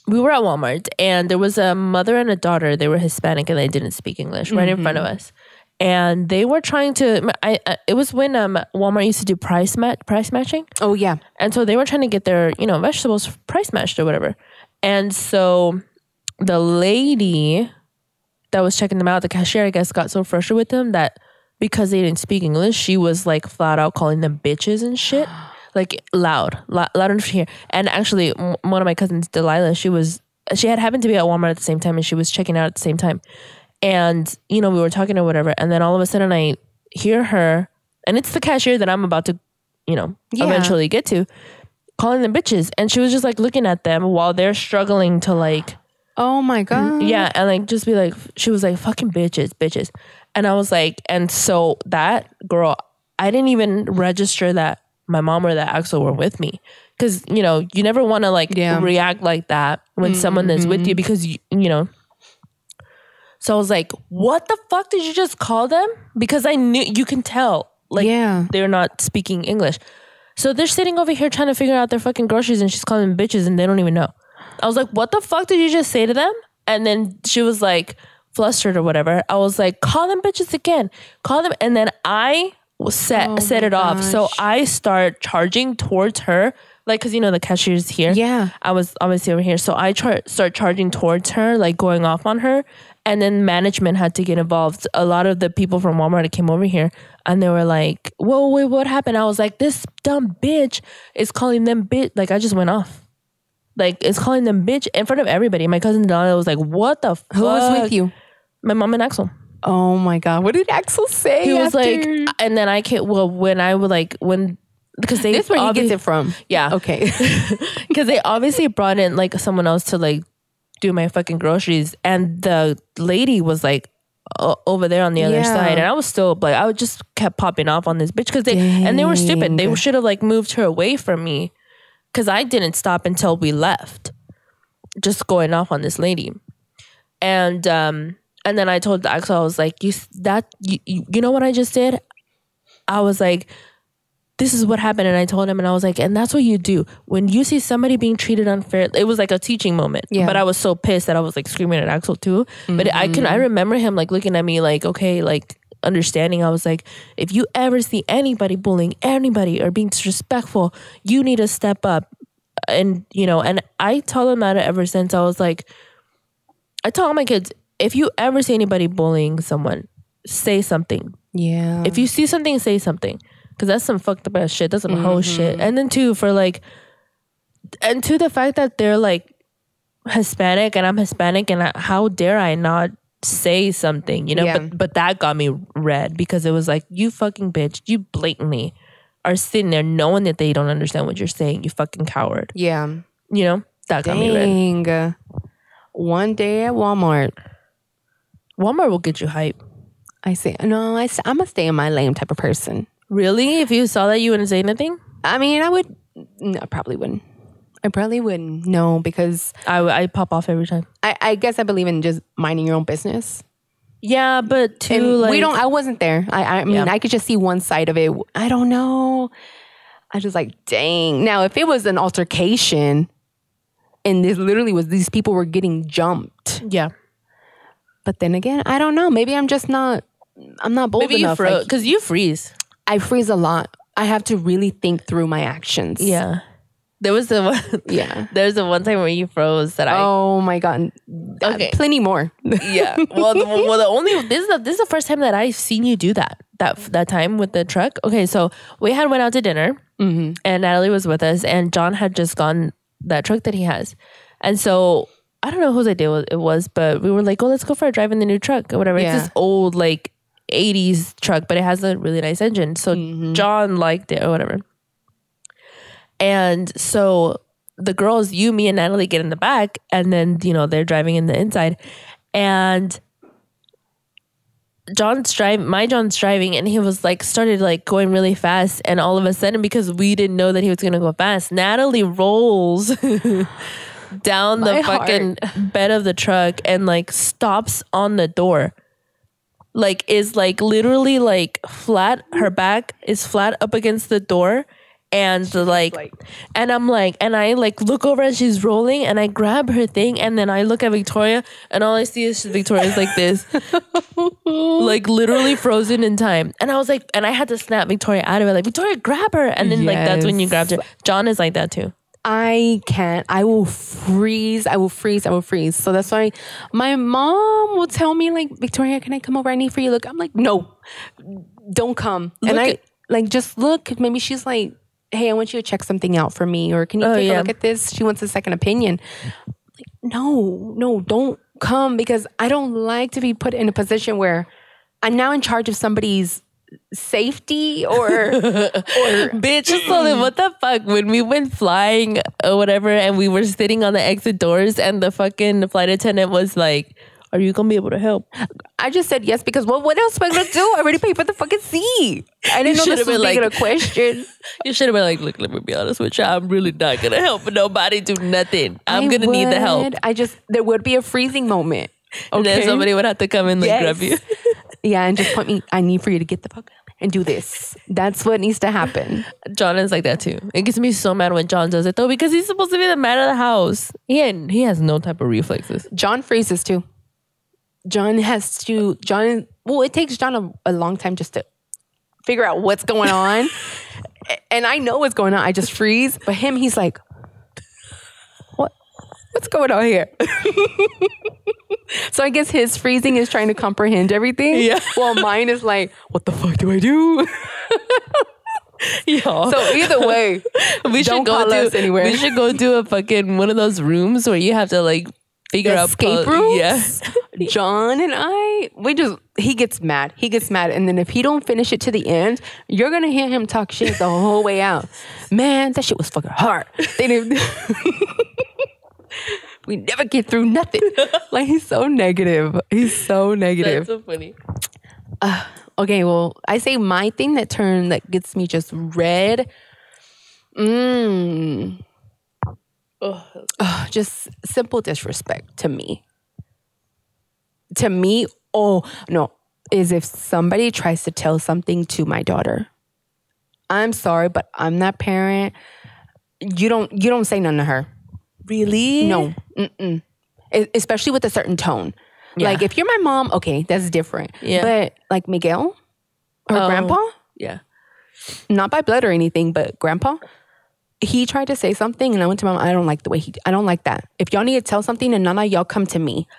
we were at Walmart and there was a mother and a daughter. They were Hispanic and they didn't speak English right mm-hmm. in front of us. And they were trying to I, I it was when um Walmart used to do price match price matching. Oh yeah. And so they were trying to get their, you know, vegetables price matched or whatever. And so the lady that was checking them out, the cashier, I guess, got so frustrated with them that because they didn't speak English, she was, like, flat out calling them bitches and shit. Like, loud. Loud, loud enough to hear. And actually, m- one of my cousins, Delilah, she was... She had happened to be at Walmart at the same time, and she was checking out at the same time. And, you know, we were talking or whatever, and then all of a sudden I hear her, and it's the cashier that I'm about to, you know, yeah. eventually get to, calling them bitches. And she was just, like, looking at them while they're struggling to, like... Oh my God. Yeah. And like, just be like, she was like, fucking bitches, bitches. And I was like, and so that girl, I didn't even register that my mom or that Axel were with me. Cause you know, you never want to like yeah. react like that when mm-hmm. someone is with you because you, you know. So I was like, what the fuck did you just call them? Because I knew you can tell like yeah. they're not speaking English. So they're sitting over here trying to figure out their fucking groceries and she's calling them bitches and they don't even know. I was like, what the fuck did you just say to them? And then she was like flustered or whatever. I was like, call them bitches again. Call them. And then I set, oh set it gosh. off. So I start charging towards her. Like, because, you know, the cashier's here. Yeah. I was obviously over here. So I char- start charging towards her, like going off on her. And then management had to get involved. A lot of the people from Walmart came over here and they were like, whoa, wait, what happened? I was like, this dumb bitch is calling them bitch. Like, I just went off. Like, it's calling them bitch in front of everybody. My cousin Donna was like, what the fuck? Who was with you? My mom and Axel. Oh, my God. What did Axel say He was after? Like, and then I can't, well, when I would like, when, because they. This where obvi- he gets it from. Yeah. Okay. Because they obviously brought in, like, someone else to, like, do my fucking groceries. And the lady was, like, o- over there on the yeah. other side. And I was still, like, I just kept popping off on this bitch. Because they, Dang. and they were stupid. They should have, like, moved her away from me. Because I didn't stop until we left, just going off on this lady, and um, and then I told Axel, I was like, "You that you, you know what I just did?" I was like, "This is what happened," and I told him, and I was like, "And that's what you do when you see somebody being treated unfairly." It was like a teaching moment, yeah. but I was so pissed that I was like screaming at Axel too. Mm-hmm. But I can I remember him like looking at me like, "Okay, like." Understanding, I was like, if you ever see anybody bullying anybody or being disrespectful, you need to step up. And you know, and I tell them that ever since. I was like, I tell all my kids, if you ever see anybody bullying someone, say something. Yeah. If you see something, say something. Because that's some fucked up ass shit. That's some mm-hmm. whole shit. And then too, for like, and to the fact that they're like Hispanic and I'm Hispanic and I, how dare I not say something, you know? Yeah. But, but that got me red because it was like, you fucking bitch, you blatantly are sitting there knowing that they don't understand what you're saying, you fucking coward. Yeah. You know? That got Dang. me red. One day at Walmart. Walmart will get you hype. I see. No, I, I'm a stay in my lane type of person. Really? If you saw that, you wouldn't say anything? I mean, I would. No, I probably wouldn't. I probably wouldn't. No, because I, I pop off every time. I, I guess I believe in just minding your own business. Yeah, but too, and like... We don't... I wasn't there. I, I mean, yeah. I could just see one side of it. I don't know. I just like, dang. Now, if it was an altercation and this literally was these people were getting jumped. Yeah. But then again, I don't know. Maybe I'm just not... I'm not bold Maybe enough. Maybe you froze. Because like, you freeze. I freeze a lot. I have to really think through my actions. Yeah. There was the one, yeah. There was the one time where you froze that I. Oh my god! Okay, uh, plenty more. Yeah. Well, the, well, the only this is the, this is the first time that I've seen you do that. That that time with the truck. Okay, so we had went out to dinner, mm-hmm. and Natalie was with us, and John had just gone that truck that he has, and so I don't know whose idea it was, but we were like, "Oh, let's go for a drive in the new truck or whatever." Yeah. It's this old like eighties truck, but it has a really nice engine. So mm-hmm. John liked it or whatever. And so the girls, you, me, and Natalie get in the back, and then, you know, they're driving in the inside. And John's driving, my John's driving, and he was like, started like going really fast. And all of a sudden, because we didn't know that he was going to go fast, Natalie rolls down the fucking bed of the truck and like stops on the door. Like, is like literally like flat, her back is flat up against the door. And like, like, and I'm like, and I like look over and she's rolling and I grab her thing and then I look at Victoria and all I see is Victoria's like this, like literally frozen in time. And I was like, and I had to snap Victoria out of it. Like, Victoria, grab her. And then yes. like, that's when you grabbed her. John is like that too. I can't, I will freeze. I will freeze. I will freeze. So that's why my mom will tell me like, Victoria, can I come over? I need for you. Look, I'm like, no, don't come. Look and I at- like, just look, maybe she's like, hey, I want you to check something out for me, or can you oh, take yeah. a look at this? She wants a second opinion. Like, no, no, don't come, because I don't like to be put in a position where I'm now in charge of somebody's safety or, or bitch. So then what the fuck? When we went flying or whatever, and we were sitting on the exit doors, and the fucking flight attendant was like, are you gonna be able to help? I just said yes because well, what else am I gonna do? I already paid for the fucking seat. I didn't you know this was like, a question. You should have been like, look, let me be honest with you. I'm really not gonna help nobody do nothing. I'm I gonna would. need the help. I just there would be a freezing moment. Okay? And then somebody would have to come and like yes. grab you. Yeah, and just point me. I need for you to get the fuck up and do this. That's what needs to happen. John is like that too. It gets me so mad when John does it though, because he's supposed to be the man of the house. He ain't, he has no type of reflexes. John freezes too. John has to, John, well, it takes John a, a long time just to figure out what's going on. And I know what's going on. I just freeze. But him, he's like, what? What's going on here? So I guess his freezing is trying to comprehend everything. Yeah. While mine is like, what the fuck do I do? Yeah. So either way, we should go do, us anywhere. We should go do a fucking, one of those rooms where you have to like, figure out escape rooms. Yes. John and I, we just he gets mad. He gets mad, and then if he don't finish it to the end, you're gonna hear him talk shit the whole way out. Man, that shit was fucking hard. They didn't. We never get through nothing. Like he's so negative. He's so negative. That's so funny. Uh, okay, well, I say my thing that turn that gets me just red. Mmm. Ugh. Ugh, just simple disrespect to me. To me, oh, no, is if somebody tries to tell something to my daughter. I'm sorry, but I'm that parent. You don't you don't say nothing to her. Really? No. Mm-mm. Especially with a certain tone. Yeah. Like, if you're my mom, okay, that's different. Yeah. But, like, Miguel, her oh, grandpa? Yeah. Not by blood or anything, but grandpa? He tried to say something and I went to my mom. I don't like the way he, I don't like that. If y'all need to tell something and none of y'all come to me.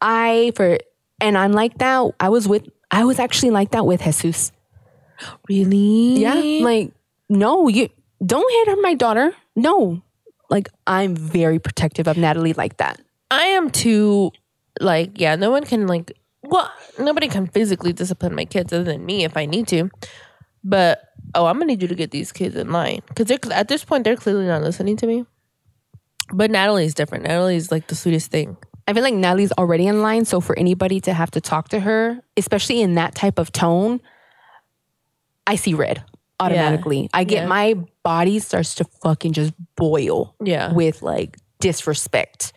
I, for, and I'm like that. I was with, I was actually like that with Jesus. Really? Yeah. Like, no, you don't hit her, my daughter. No. Like, I'm very protective of Natalie like that. I am too, like, yeah, no one can, like, well, nobody can physically discipline my kids other than me if I need to. But, oh, I'm going to need you to get these kids in line. Because at this point, they're clearly not listening to me. But Natalie's different. Natalie's, like, the sweetest thing. I feel like Natalie's already in line. So for anybody to have to talk to her, especially in that type of tone, I see red automatically. Yeah. I get yeah. my body starts to fucking just boil yeah. with like disrespect.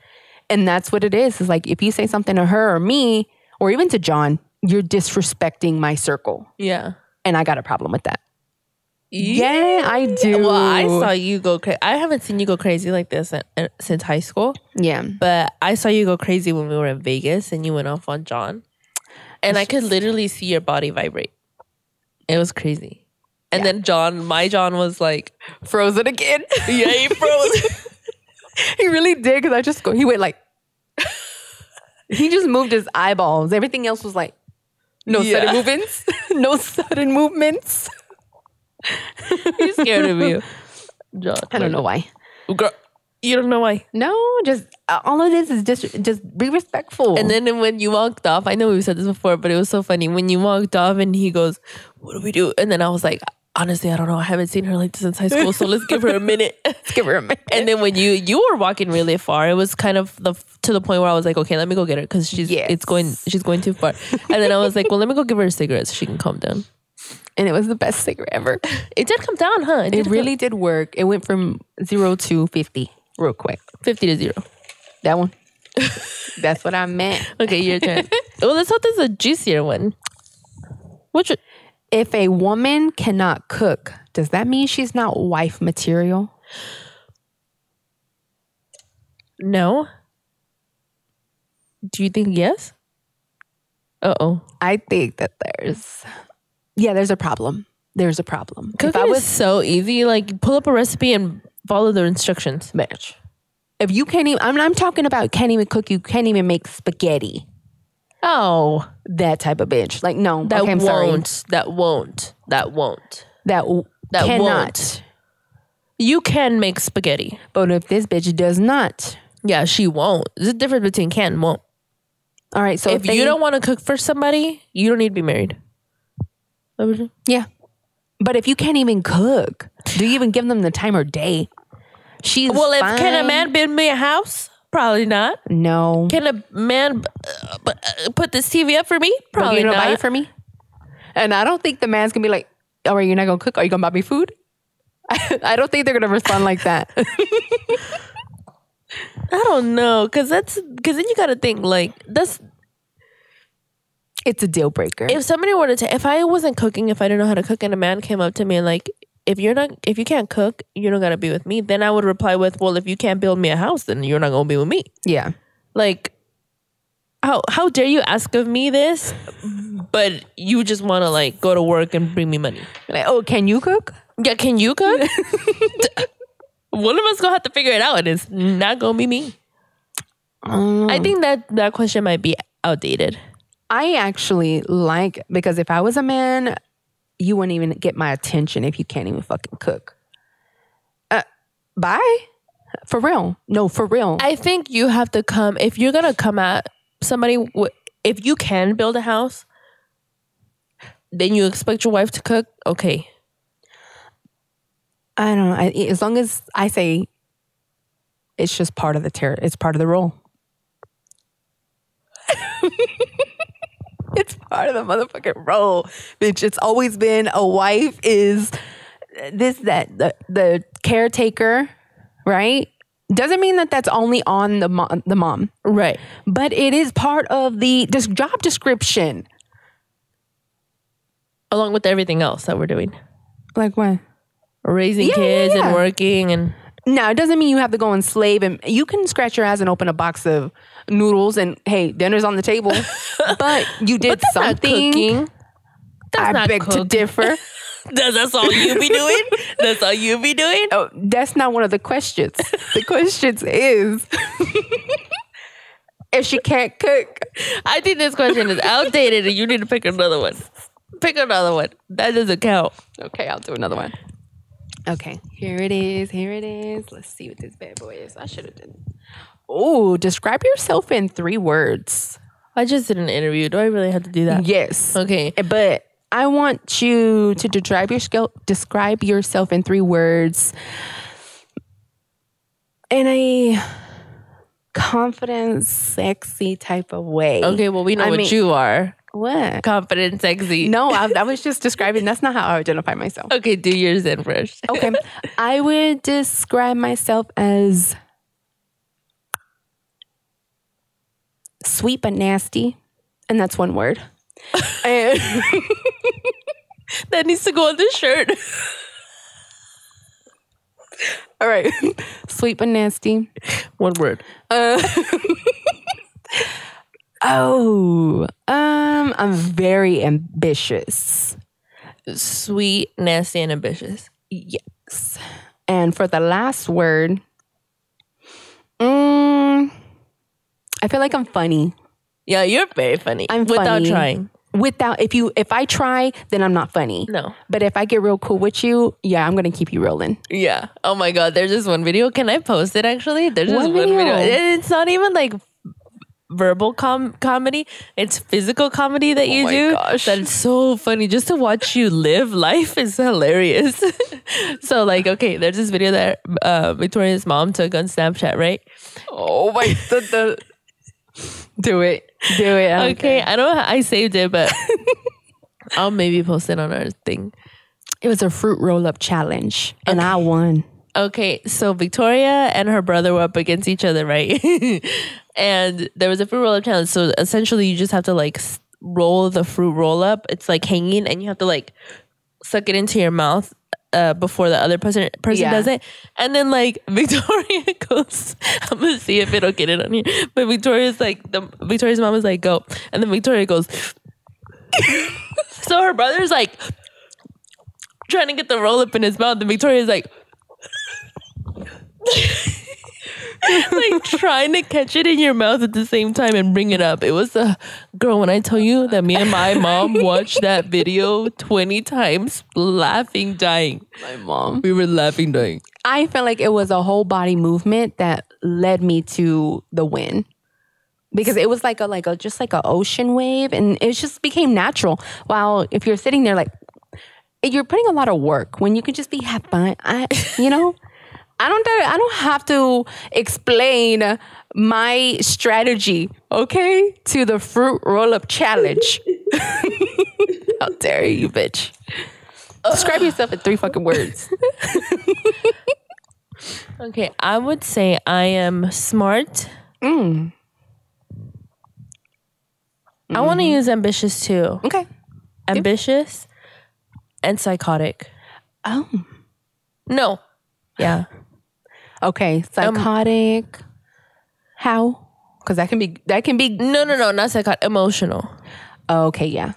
And that's what it is. It's like if you say something to her or me or even to John, you're disrespecting my circle. Yeah. And I got a problem with that. Yeah, yeah I do. Well, I saw you go crazy. I haven't seen you go crazy like this in, in, since high school. Yeah. But I saw you go crazy when we were in Vegas and you went off on John. And I could literally see your body vibrate. It was crazy. And yeah. then John, my John was like... Frozen again. Yeah, he froze. He really did because I just... Go, he went like... He just moved his eyeballs. Everything else was like... No yeah. sudden movements. No sudden movements. He's scared of you, John. I don't know why. Girl, you don't know why? No, just all of this is just just be respectful. And then when you walked off, I know we've said this before, but it was so funny when you walked off and he goes, "What do we do?" And then I was like, honestly, I don't know. I haven't seen her like this since high school, so let's give her a minute. Let's give her a minute. And then when you you were walking really far, it was kind of the to the point where I was like, okay, let me go get her because she's yes. it's going she's going too far. And then I was like, well, let me go give her a cigarette so she can calm down. And it was the best cigarette ever. It did come down, huh? It, it really come. did work. It went from zero to fifty real quick. fifty to zero. That one. That's what I meant. Okay, your turn. Well, let's hope this is a juicier one. Which, if a woman cannot cook, does that mean she's not wife material? No. Do you think yes? Uh-oh. I think that there's... Yeah, there's a problem. There's a problem. Cooking if I was, is so easy. Like, pull up a recipe and follow the instructions. Bitch. If you can't even... I mean, I'm talking about can't even cook. You can't even make spaghetti. Oh. That type of bitch. Like, no. That okay, I'm won't. Sorry. That won't. That won't. That, w- that cannot. Won't. You can make spaghetti. But if this bitch does not... Yeah, she won't. There's a difference between can and won't. All right, so if, if they, you don't want to cook for somebody, you don't need to be married. Yeah. But if you can't even cook, do you even give them the time or day? She's Well, if, can a man build me a house? Probably not. No. Can a man uh, put this T V up for me? Probably not. Buy it for me? And I don't think the man's going to be like, all right, you're not going to cook? Are you going to buy me food? I, I don't think they're going to respond like that. I don't know. Because that's because then you got to think like, that's... It's a deal breaker. If somebody were to, t- if I wasn't cooking, if I didn't know how to cook, and a man came up to me and like, if you're not, if you can't cook, you don't gotta be with me. Then I would reply with, well, if you can't build me a house, then you're not gonna be with me. Yeah. Like, how how dare you ask of me this? But you just want to like go to work and bring me money. Like, oh, can you cook? Yeah, can you cook? One of us gonna have to figure it out, and it's not gonna be me. Um, I think that that question might be outdated. I actually like, because if I was a man, you wouldn't even get my attention if you can't even fucking cook. Uh, bye. For real. No, for real. I think you have to come, if you're going to come at somebody, if you can build a house, then you expect your wife to cook? Okay. I don't know. I, as long as I say it's just part of the ter- it's part of the role. It's part of the motherfucking role, bitch. It's always been a wife is this, that, the, the caretaker, right? Doesn't mean that that's only on the mom, the mom. Right. But it is part of the this job description. Along with everything else that we're doing. Like what? Raising yeah, kids yeah, yeah. and working and... Now, it doesn't mean you have to go and slave. And you can scratch your ass and open a box of noodles and, hey, dinner's on the table. But you did but that's something. Not cooking. That's I not beg cooking. to differ. that's, that's all you be doing? That's all you be doing? Oh, that's not one of the questions. The question is, if she can't cook. I think this question is outdated and you need to pick another one. Pick another one. That doesn't count. Okay, I'll do another one. Okay, here it is. Here it is. Let's see what this bad boy is. I should have done. Oh, describe yourself in three words. I just did an interview. Do I really have to do that? Yes. Okay. But I want you to describe your skill, describe yourself in three words. In a confident, sexy type of way. Okay, well, we know I what mean, you are. What? Confident, sexy. No, I, I was just describing. That's not how I identify myself. Okay, do yours then first. Okay. I would describe myself as sweet but nasty. And that's one word. And that needs to go on this shirt. All right. Sweet but nasty. One word. Uh, oh, um, I'm very ambitious. Sweet, nasty, and ambitious. Yes. And for the last word, um, I feel like I'm funny. Yeah, you're very funny. I'm Without funny. trying. Without, if you, if I try, then I'm not funny. No. But if I get real cool with you, yeah, I'm going to keep you rolling. Yeah. Oh my God. There's this one video. Can I post it actually? There's this one video. video. It's not even like verbal com comedy. It's physical comedy that you do. Oh my gosh. That's so funny. Just to watch you live life is hilarious. So like, okay, there's this video that uh, Victoria's mom took on Snapchat, right? Oh my, the, the, do it. Do it. I'm okay, kidding. I don't know how I saved it, but I'll maybe post it on our thing. It was a fruit roll-up challenge, okay. And I won. Okay, so Victoria and her brother were up against each other, right? And there was a fruit roll-up challenge, so essentially you just have to, like, roll the fruit roll-up. It's, like, hanging, and you have to, like, suck it into your mouth uh, before the other person, person yeah. does it. And then, like, Victoria goes, I'm going to see if it'll get it on here. But Victoria's like, the Victoria's mom is like, go. And then Victoria goes. So her brother's like, trying to get the roll up in his mouth. And Victoria's like, like trying to catch it in your mouth at the same time and bring it up. It was a girl. When I tell you that me and my mom watched that video twenty times, laughing, dying. My mom. We were laughing, dying. I felt like it was a whole body movement that led me to the win, because it was like a like a just like a ocean wave, and it just became natural. While if you're sitting there like you're putting a lot of work when you could just be happy, I, you know. I don't I don't have to explain my strategy, okay, to the fruit roll-up challenge. How dare you, bitch. Describe yourself in three fucking words. Okay, I would say I am smart. Mm. Mm-hmm. I want to use ambitious too. Okay. Ambitious yeah. and psychotic. Oh. No. Yeah. Okay, psychotic. Um, how? Because that can be that can be no no no not psychotic. Emotional. Okay, yeah.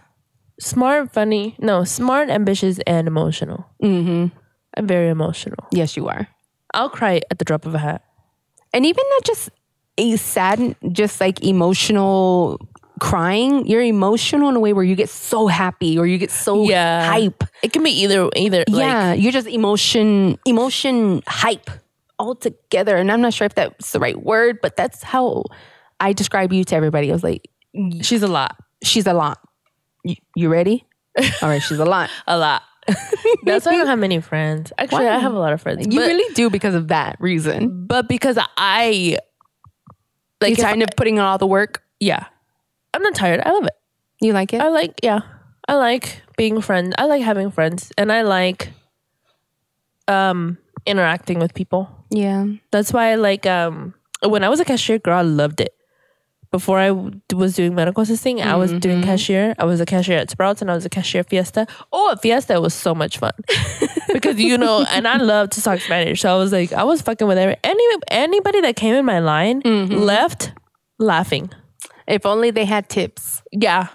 Smart, funny. No, smart, ambitious, and emotional. Mm-hmm. I'm very emotional. Yes, you are. I'll cry at the drop of a hat, and even not just a sad, just like emotional crying. You're emotional in a way where you get so happy or you get so yeah. hype. It can be either either. Yeah, like, you're just emotion emotion hype. All together, and I'm not sure if that's the right word, but that's how I describe you to everybody. I was like, she's a lot. She's a lot. You, you ready? All right, she's a lot. A lot. That's why I don't have many friends. Actually, why? I have a lot of friends. You but, really do because of that reason. But because I... like You're tired of putting in all the work? Yeah. I'm not tired. I love it. You like it? I like, yeah. I like being friends. I like having friends. And I like... um. interacting with people. Yeah. That's why like um when I was a cashier girl, I loved it. Before I w was doing medical assisting, mm-hmm. I was doing cashier. I was a cashier at Sprouts and I was a cashier at Fiesta. Oh, at Fiesta was so much fun. Because you know, and I love to talk Spanish. So I was like, I was fucking with every any anybody that came in my line mm-hmm. left laughing. If only they had tips. Yeah.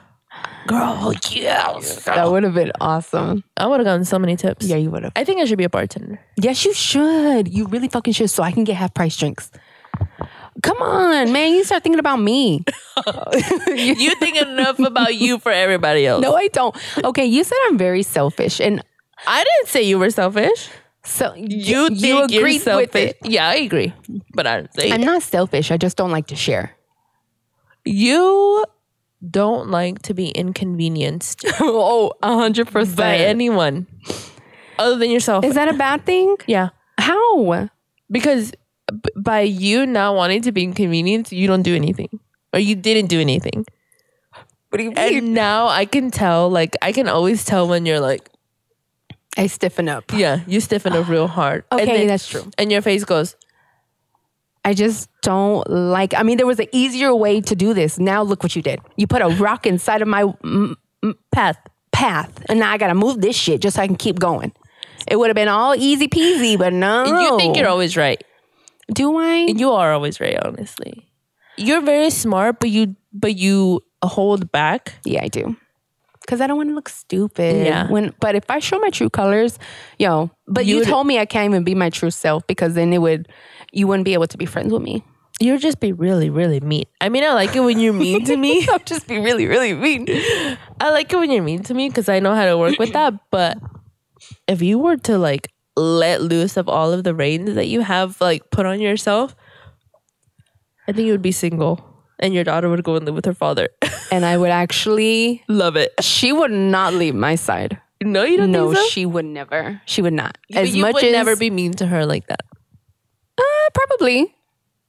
Girl, yes. That would have been awesome. I would have gotten so many tips. Yeah, you would have. I think I should be a bartender. Yes, you should. You really fucking should, so I can get half price drinks. Come on, man. You start thinking about me. You think enough about you for everybody else. No, I don't. Okay, you said I'm very selfish, and I didn't say you were selfish. So you think you agreed you're selfish. With it? Yeah, I agree, but I didn't say I'm it. Not selfish. I just don't like to share. You don't like to be inconvenienced. Oh, a hundred percent by anyone other than yourself. Is that a bad thing? Yeah. How? Because b- by you not wanting to be inconvenienced, you don't do anything. Or you didn't do anything. What do you mean? And now I can tell, like, I can always tell when you're like... I stiffen up. Yeah, you stiffen up real hard. Okay, then, that's true. And your face goes... I just don't like... I mean, there was an easier way to do this. Now look what you did. You put a rock inside of my m- m- path. path. And now I got to move this shit just so I can keep going. It would have been all easy peasy, but no. And you think you're always right. Do I? And you are always right, honestly. You're very smart, but you but you hold back. Yeah, I do. Because I don't want to look stupid. Yeah. When, but if I show my true colors, yo, but you, you told me I can't even be my true self because then it would, you wouldn't be able to be friends with me. You would just be really, really mean. I mean, I like it when you're mean to me. I'll just be really, really mean. I like it when you're mean to me because I know how to work with that. But if you were to like let loose of all of the reins that you have like put on yourself, I think you would be single and your daughter would go and live with her father. And I would actually... Love it. She would not leave my side. No, you don't no, think so? No, she would never. She would not. You, as you much would as, never be mean to her like that? Uh, probably.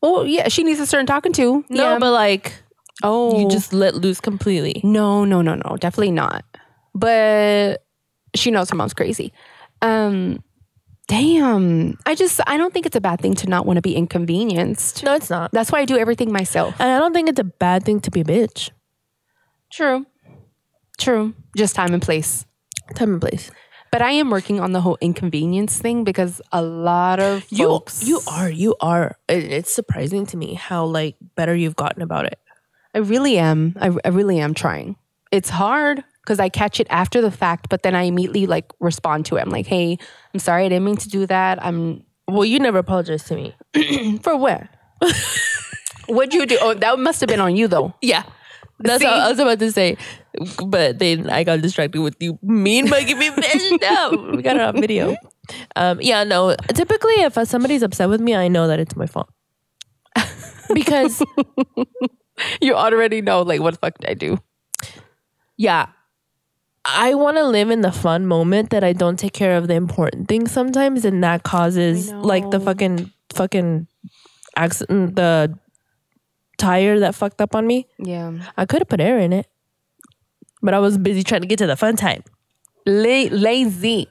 Well, yeah, she needs a certain talking to. No, yeah. But like... Oh. You just let loose completely. No, no, no, no. Definitely not. But she knows her mom's crazy. Um... Damn. I just, I don't think it's a bad thing to not want to be inconvenienced. No, it's not. That's why I do everything myself. And I don't think it's a bad thing to be a bitch. True. True. Just time and place. Time and place. But I am working on the whole inconvenience thing because a lot of folks... You, you are, you are. It's surprising to me how like better you've gotten about it. I really am. I, I really am trying. It's hard. Because I catch it after the fact, but then I immediately like respond to it. I'm like, hey, I'm sorry. I didn't mean to do that. I'm... Well, you never apologized to me. For what? What'd you do? Oh, that must have been on you though. Yeah. That's See? What I was about to say. But then I got distracted with you mean mugging me. No, we got it on video. Um, yeah, no. Typically, if somebody's upset with me, I know that it's my fault. Because you already know like what the fuck did I do? Yeah. I want to live in the fun moment that I don't take care of the important things sometimes, and that causes like the fucking fucking accident, the tire that fucked up on me. Yeah, I could have put air in it, but I was busy trying to get to the fun time. La- lazy,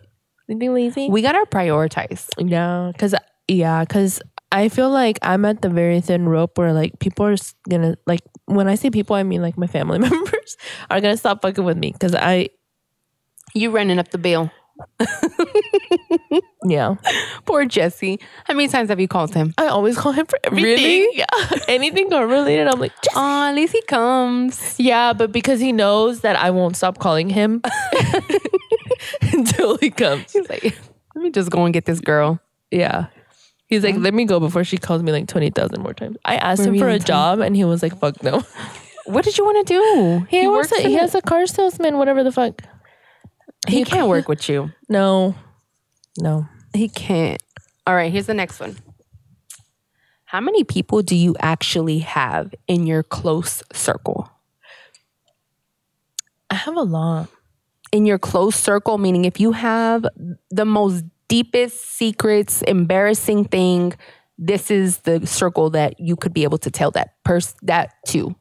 lazy. We gotta prioritize. Yeah, cause yeah, cause I feel like I'm at the very thin rope where like people are gonna like when I say people, I mean like my family members are gonna stop fucking with me because I. You running up the bill. Yeah. Poor Jesse. How many times have you called him? I always call him for everything. Really? Yeah. Anything car related, I'm like, Jesse. Oh, at least he comes. Yeah, but because he knows that I won't stop calling him until he comes. He's like, let me just go and get this girl. Yeah. He's like, let me go before she calls me like twenty thousand more times. I asked We're him for a job and he was like, fuck no. What did you want to do? He, he, works a, he has a car salesman, whatever the fuck. He can't work with you. No. No. He can't. All right, here's the next one. How many people do you actually have in your close circle? I have a lot. In your close circle, meaning if you have the most deepest secrets, embarrassing thing, this is the circle that you could be able to tell that person that to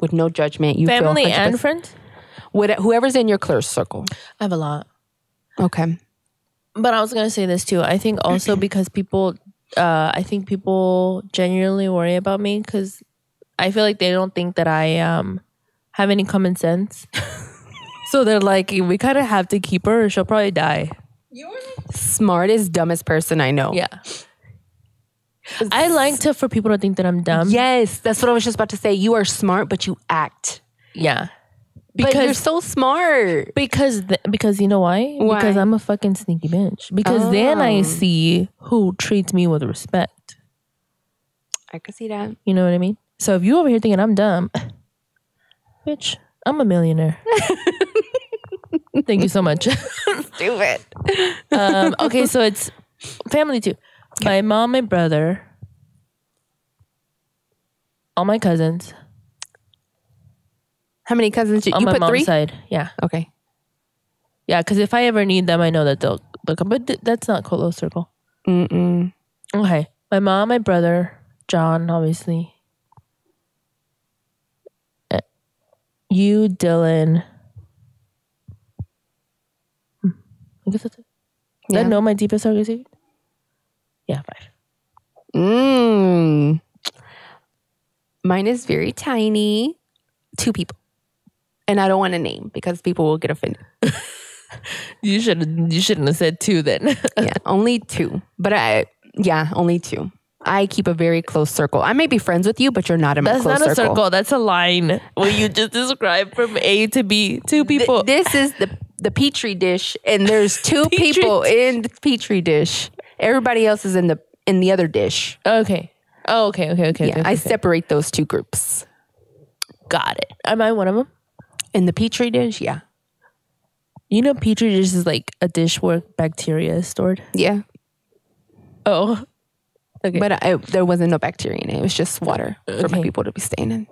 with no judgment. You Family feel and friends? Whoever's in your close circle. I have a lot. Okay. But I was going to say this too. I think also because people, uh, I think people genuinely worry about me because I feel like they don't think that I um, have any common sense. So they're like, we kind of have to keep her or she'll probably die. You're the smartest, dumbest person I know. Yeah. I like to, for people to think that I'm dumb. Yes. That's what I was just about to say. You are smart, but you act. Yeah. Because but you're so smart. Because th- because you know why? why? Because I'm a fucking sneaky bitch. Because oh. Then I see who treats me with respect. I could see that. You know what I mean? So if you over here thinking I'm dumb, Bitch, I'm a millionaire. Thank you so much. Stupid. Um, okay, so it's family too. Okay. My mom, my brother, all my cousins. How many cousins did you, you put three? On my mom's side, yeah. Okay. Yeah, because if I ever need them, I know that they'll look up. But th- that's not close circle. Mm-mm. Okay. My mom, my brother, John, obviously. You, Dylan. Hmm. I guess that's it. Did yeah. I know my deepest circle? Yeah, five. Mm. Mine is very tiny. Two people. And I don't want to name because people will get offended. You should you shouldn't have said two then. Yeah, only two. But I yeah, only two. I keep a very close circle. I may be friends with you, but you're not in my close circle. That's not a circle. That's a line. What you just described from A to B. Two people. Th- this is the the Petri dish, and there's two people dish. in the Petri dish. Everybody else is in the in the other dish. Okay. Oh, okay, okay, okay. Yeah, okay, okay, I okay. separate those two groups. Got it. Am I one of them? In the Petri dish, yeah. You know, Petri dish is like a dish where bacteria is stored? Yeah. Oh. Okay. But I, there wasn't no bacteria in it. It was just water okay. for my people to be staying in.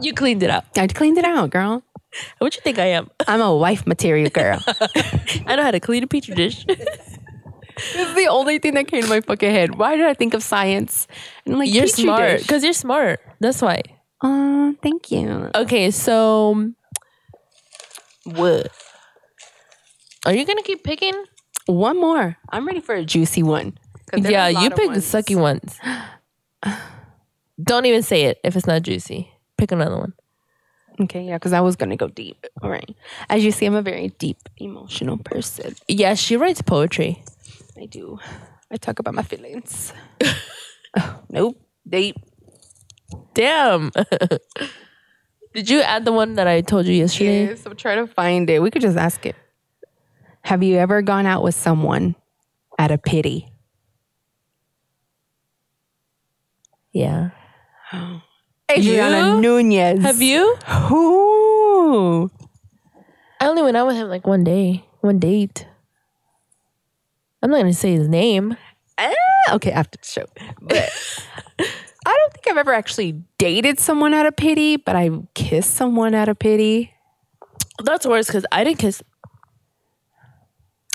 You cleaned it out. I cleaned it out, girl. What you think I am? I'm a wife material girl. I know how to clean a Petri dish. This is the only thing that came to my fucking head. Why did I think of science? And I'm like, you're Petri smart. Because you're smart. That's why. Oh, uh, thank you. Okay, so... What? Are you going to keep picking? One more. I'm ready for a juicy one. Yeah, you pick the sucky ones. Don't even say it if it's not juicy. Pick another one. Okay, yeah, because I was going to go deep. All right. As you see, I'm a very deep, emotional person. Yeah, she writes poetry. I do. I talk about my feelings. Oh, nope. Deep. Damn. Did you add the one that I told you yesterday? Yes, I'm trying to find it. We could just ask it. Have you ever gone out with someone out of pity? Yeah. Adriana Nunez. Have you? Who? I only went out with him like one day. One date. I'm not going to say his name. Uh, okay, after the show. But I don't think I've ever actually dated someone out of pity, but I kissed someone out of pity. That's worse because I didn't kiss.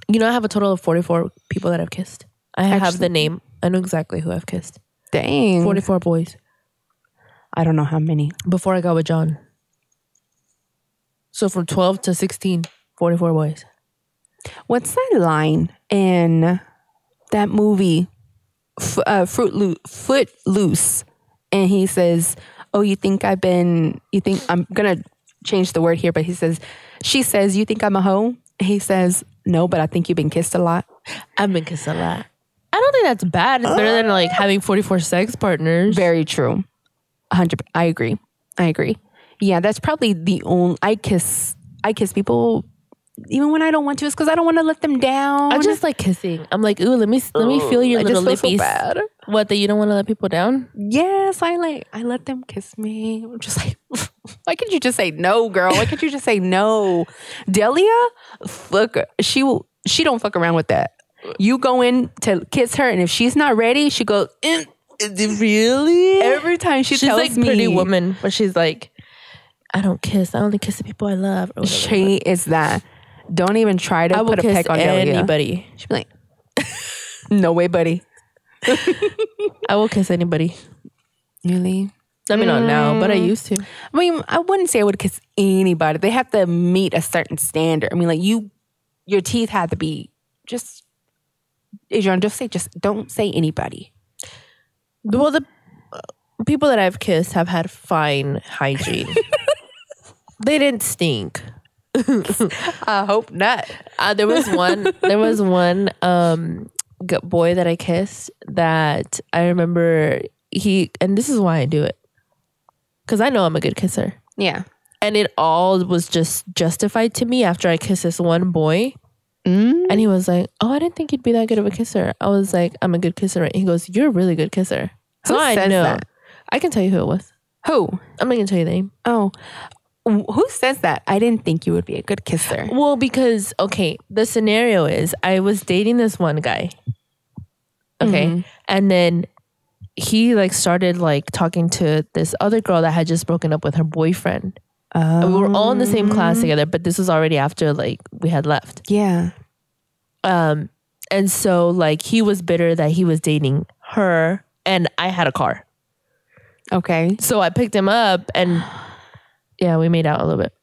You know, I have a total of forty-four people that I've kissed. I actually have the name. I know exactly who I've kissed. Dang. forty-four boys. I don't know how many. Before I got with John. So from twelve to sixteen, forty-four boys. What's that line in that movie? F- uh, Fruit Lo- Footloose, and he says, "Oh, you think I've been? You think I'm gonna change the word here?" But he says, "She says you think I'm a hoe." He says, "No, but I think you've been kissed a lot." I've been kissed a lot. I don't think that's bad. It's better than like having forty-four sex partners. Very true. Hundred. I agree. I agree. Yeah, that's probably the only. I kiss. I kiss people. Even when I don't want to, it's because I don't want to let them down. I just like kissing. I'm like, ooh, let me let me feel your I little just feel lippies. So bad. What, that you don't want to let people down? Yes, I like I let them kiss me. I'm just like, why can't you just say no, girl? Why can't you just say no? Delia, fuck her. She will. She don't fuck around with that. You go in to kiss her, and if she's not ready, she goes. Mm, really? Every time she she's tells like me, Pretty Woman, but she's like, I don't kiss. I only kiss the people I love. Or she is that. Don't even try to I put a peck on anybody. Delia. She'd be like, no way, buddy. I will kiss anybody. Really? I mean, mm. not now, but I used to. I mean, I wouldn't say I would kiss anybody. They have to meet a certain standard. I mean, like you, your teeth have to be just, Adriana, just say, just don't say anybody. Well, the people that I've kissed have had fine hygiene. They didn't stink. I hope not. Uh, there was one. There was one um, g- boy that I kissed that I remember he, and this is why I do it, because I know I'm a good kisser. Yeah, and it all was just justified to me after I kissed this one boy, mm. and he was like, "Oh, I didn't think you'd be that good of a kisser." I was like, "I'm a good kisser." And he goes, "You're a really good kisser." So who I says know. That? I can tell you who it was. Who? I'm not gonna tell you the name. Oh. Who says that? I didn't think you would be a good kisser. Well, because, okay, the scenario is I was dating this one guy. Okay. Mm-hmm. And then he like started like talking to this other girl that had just broken up with her boyfriend. Oh. And we were all in the same class together, but this was already after like we had left. Yeah. Um, and so like he was bitter that he was dating her and I had a car. Okay. So I picked him up and... Yeah, we made out a little bit.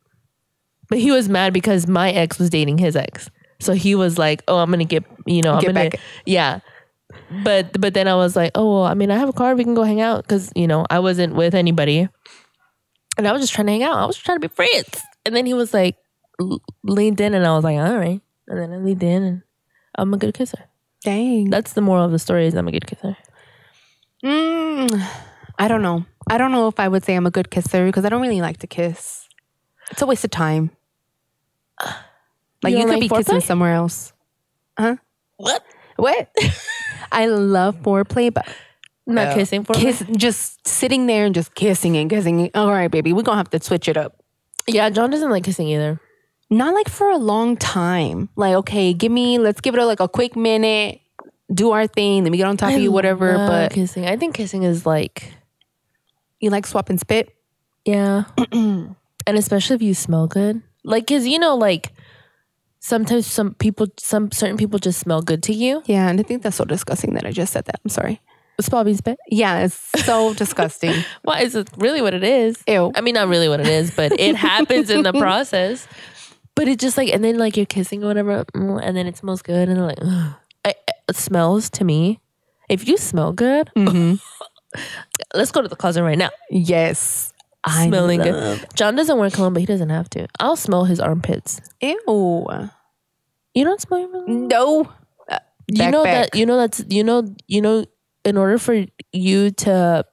But he was mad because my ex was dating his ex. So he was like, oh, I'm going to get, you know, get I'm going to, yeah. But but then I was like, oh, well, I mean, I have a car. We can go hang out because, you know, I wasn't with anybody. And I was just trying to hang out. I was trying to be friends. And then he was like, leaned in and I was like, all right. And then I leaned in and I'm a good kisser. Dang. That's the moral of the story is I'm a good kisser. Mm, I don't know. I don't know if I would say I'm a good kisser because I don't really like to kiss. It's a waste of time. Like you, you could like be foreplay? Kissing somewhere else. Huh? What? What? I love foreplay, but not no. kissing foreplay. Kiss, just sitting there and just kissing and kissing. All right, baby, we're gonna have to switch it up. Yeah, John doesn't like kissing either. Not like for a long time. Like, okay, give me. Let's give it a, like a quick minute. Do our thing, then we get on top I of you, whatever. Love but kissing, I think kissing is like. You like swap and spit? Yeah. And especially if you smell good. Like, because, you know, like, sometimes some people, some certain people just smell good to you. Yeah, and I think that's so disgusting that I just said that. I'm sorry. Swap and spit? Yeah, it's so disgusting. Well, it's really what it is. Ew. I mean, not really what it is, but it happens in the process. But it's just like, and then like you're kissing or whatever, and then it smells good, and they're like, ugh. I, it smells to me. If you smell good... Mm-hmm. Let's go to the closet right now. Yes. I Smelling love. Good. John doesn't wear cologne, but he doesn't have to. I'll smell his armpits. Ew. You don't smell your cologne? No. Uh, you back, know back. that you know that's you know you know in order for you to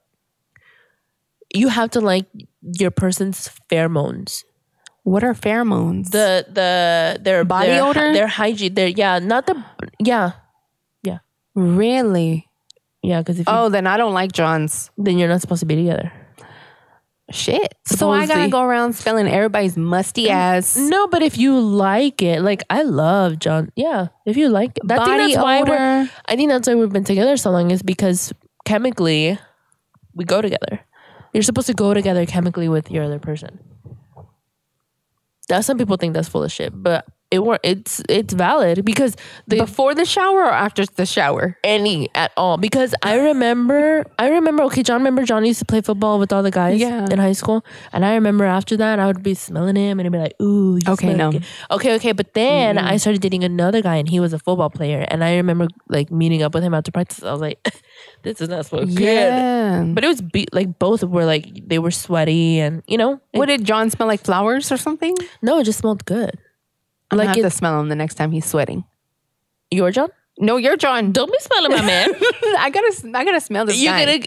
you have to like your person's pheromones. What are pheromones? The the their body their, odor? Their hygiene. Their yeah, not the yeah. Yeah. Really? Yeah, because if you, oh, then I don't like John's. Then you're not supposed to be together. Shit. Supposedly. So I gotta go around spelling everybody's musty ass. No, but if you like it, like I love John. Yeah, if you like it, that body thing, that's why we're, I think that's why we've been together so long is because chemically, we go together. You're supposed to go together chemically with your other person. That some people think that's full of shit, but. It were, it's it's valid because the, before the shower or after the shower, any at all. Because I remember, I remember. Okay, John, remember John used to play football with all the guys yeah. in high school, and I remember after that I would be smelling him and I'd be like, "Ooh, you okay, no, good. okay, okay." But then mm-hmm. I started dating another guy, and he was a football player, and I remember like meeting up with him after practice. I was like, "This is not so yeah. good," but it was be- like both were like they were sweaty, and you know, what it, did John smell like? Flowers or something? No, it just smelled good. I'm like gonna have to smell him the next time he's sweating. Your John? No, your John. Don't be smelling my man. I gotta, I gotta smell this You're guy. Gonna,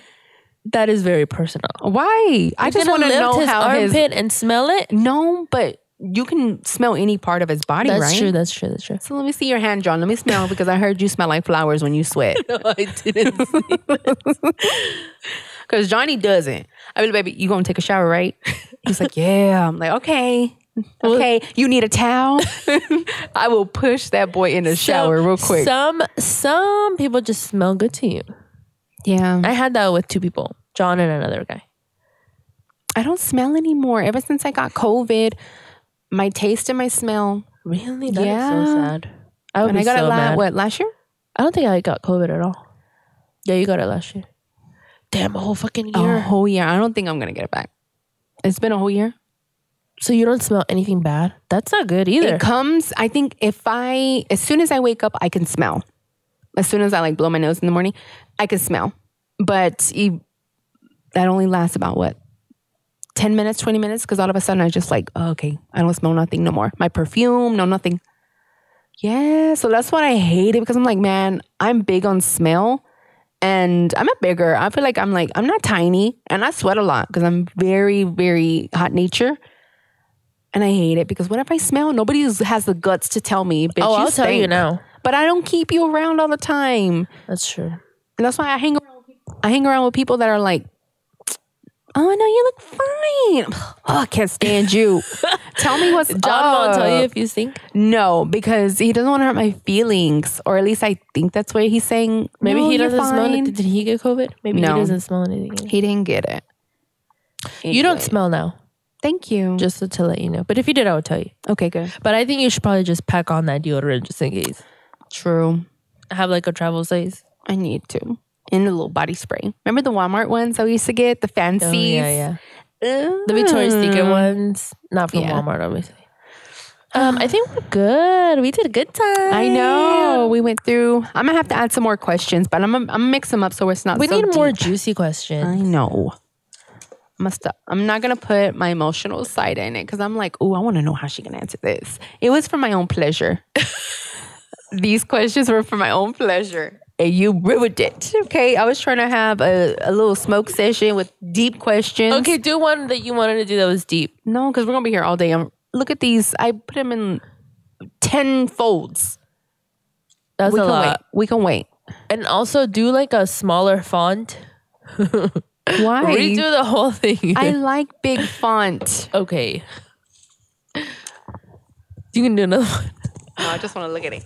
that is very personal. Why? You're I just want to know his how armpit his armpit and smell it. No, but you can smell any part of his body, that's right? That's true. That's true. That's true. So let me see your hand, John. Let me smell because I heard you smell like flowers when you sweat. No, I didn't. Because Johnny doesn't. I mean, baby, you gonna take a shower, right? He's like, yeah. I'm like, okay. Okay, you need a towel? I will push that boy in the so, shower real quick. Some some people just smell good to you. Yeah. I had that with two people, John and another guy. I don't smell anymore. Ever since I got COVID, my taste and my smell. Really? That yeah. is so sad. I would and be I got so it la- what, last year? I don't think I got COVID at all. Yeah, you got it last year. Damn, a whole fucking year. A whole year. I don't think I'm going to get it back. It's been a whole year. So you don't smell anything bad? That's not good either. It comes, I think if I, as soon as I wake up, I can smell. As soon as I like blow my nose in the morning, I can smell. But it, that only lasts about what? ten minutes, twenty minutes? Because all of a sudden I just like, oh, okay, I don't smell nothing no more. My perfume, no nothing. Yeah, so that's what I hate it because I'm like, man, I'm big on smell. And I'm a bigger, I feel like I'm like, I'm not tiny. And I sweat a lot because I'm very, very hot nature. And I hate it because what if I smell? Nobody has the guts to tell me. Bitch, oh, I'll stink. Tell you now. But I don't keep you around all the time. That's true. And that's why I hang around. I hang around with people that are like oh, no, you look fine. Oh, I can't stand you. Tell me what's John up. John won't tell you if you stink? No, because he doesn't want to hurt my feelings. Or at least I think that's what he's saying. Maybe no, he doesn't smell anything. Did he get COVID? Maybe no. he doesn't smell anything. He didn't get it. Anyway. You don't smell now. Thank you. Just to, to let you know. But if you did, I would tell you. Okay, good. But I think you should probably just pack on that deodorant just in case. True. I have like a travel size. I need to. And a little body spray. Remember the Walmart ones I used to get? The fancies? Oh, yeah, yeah. Uh, the Victoria's Secret ones. Not from yeah. Walmart, obviously. Um, I think we're good. We did a good time. I know. We went through. I'm going to have to add some more questions, but I'm going to mix them up so it's not we so We need deep. More juicy questions. I know. Must I'm not going to put my emotional side in it because I'm like, oh, I want to know how she can answer this. It was for my own pleasure. These questions were for my own pleasure. And you ruined it. Okay, I was trying to have a, a little smoke session with deep questions. Okay, do one that you wanted to do that was deep. No, because we're going to be here all day. I'm, look at these. I put them in ten folds. That's we a lot. Wait. We can wait. And also do like a smaller font. Why? Redo the whole thing. I like big font. Okay. You can do another one. No, I just want to look at it.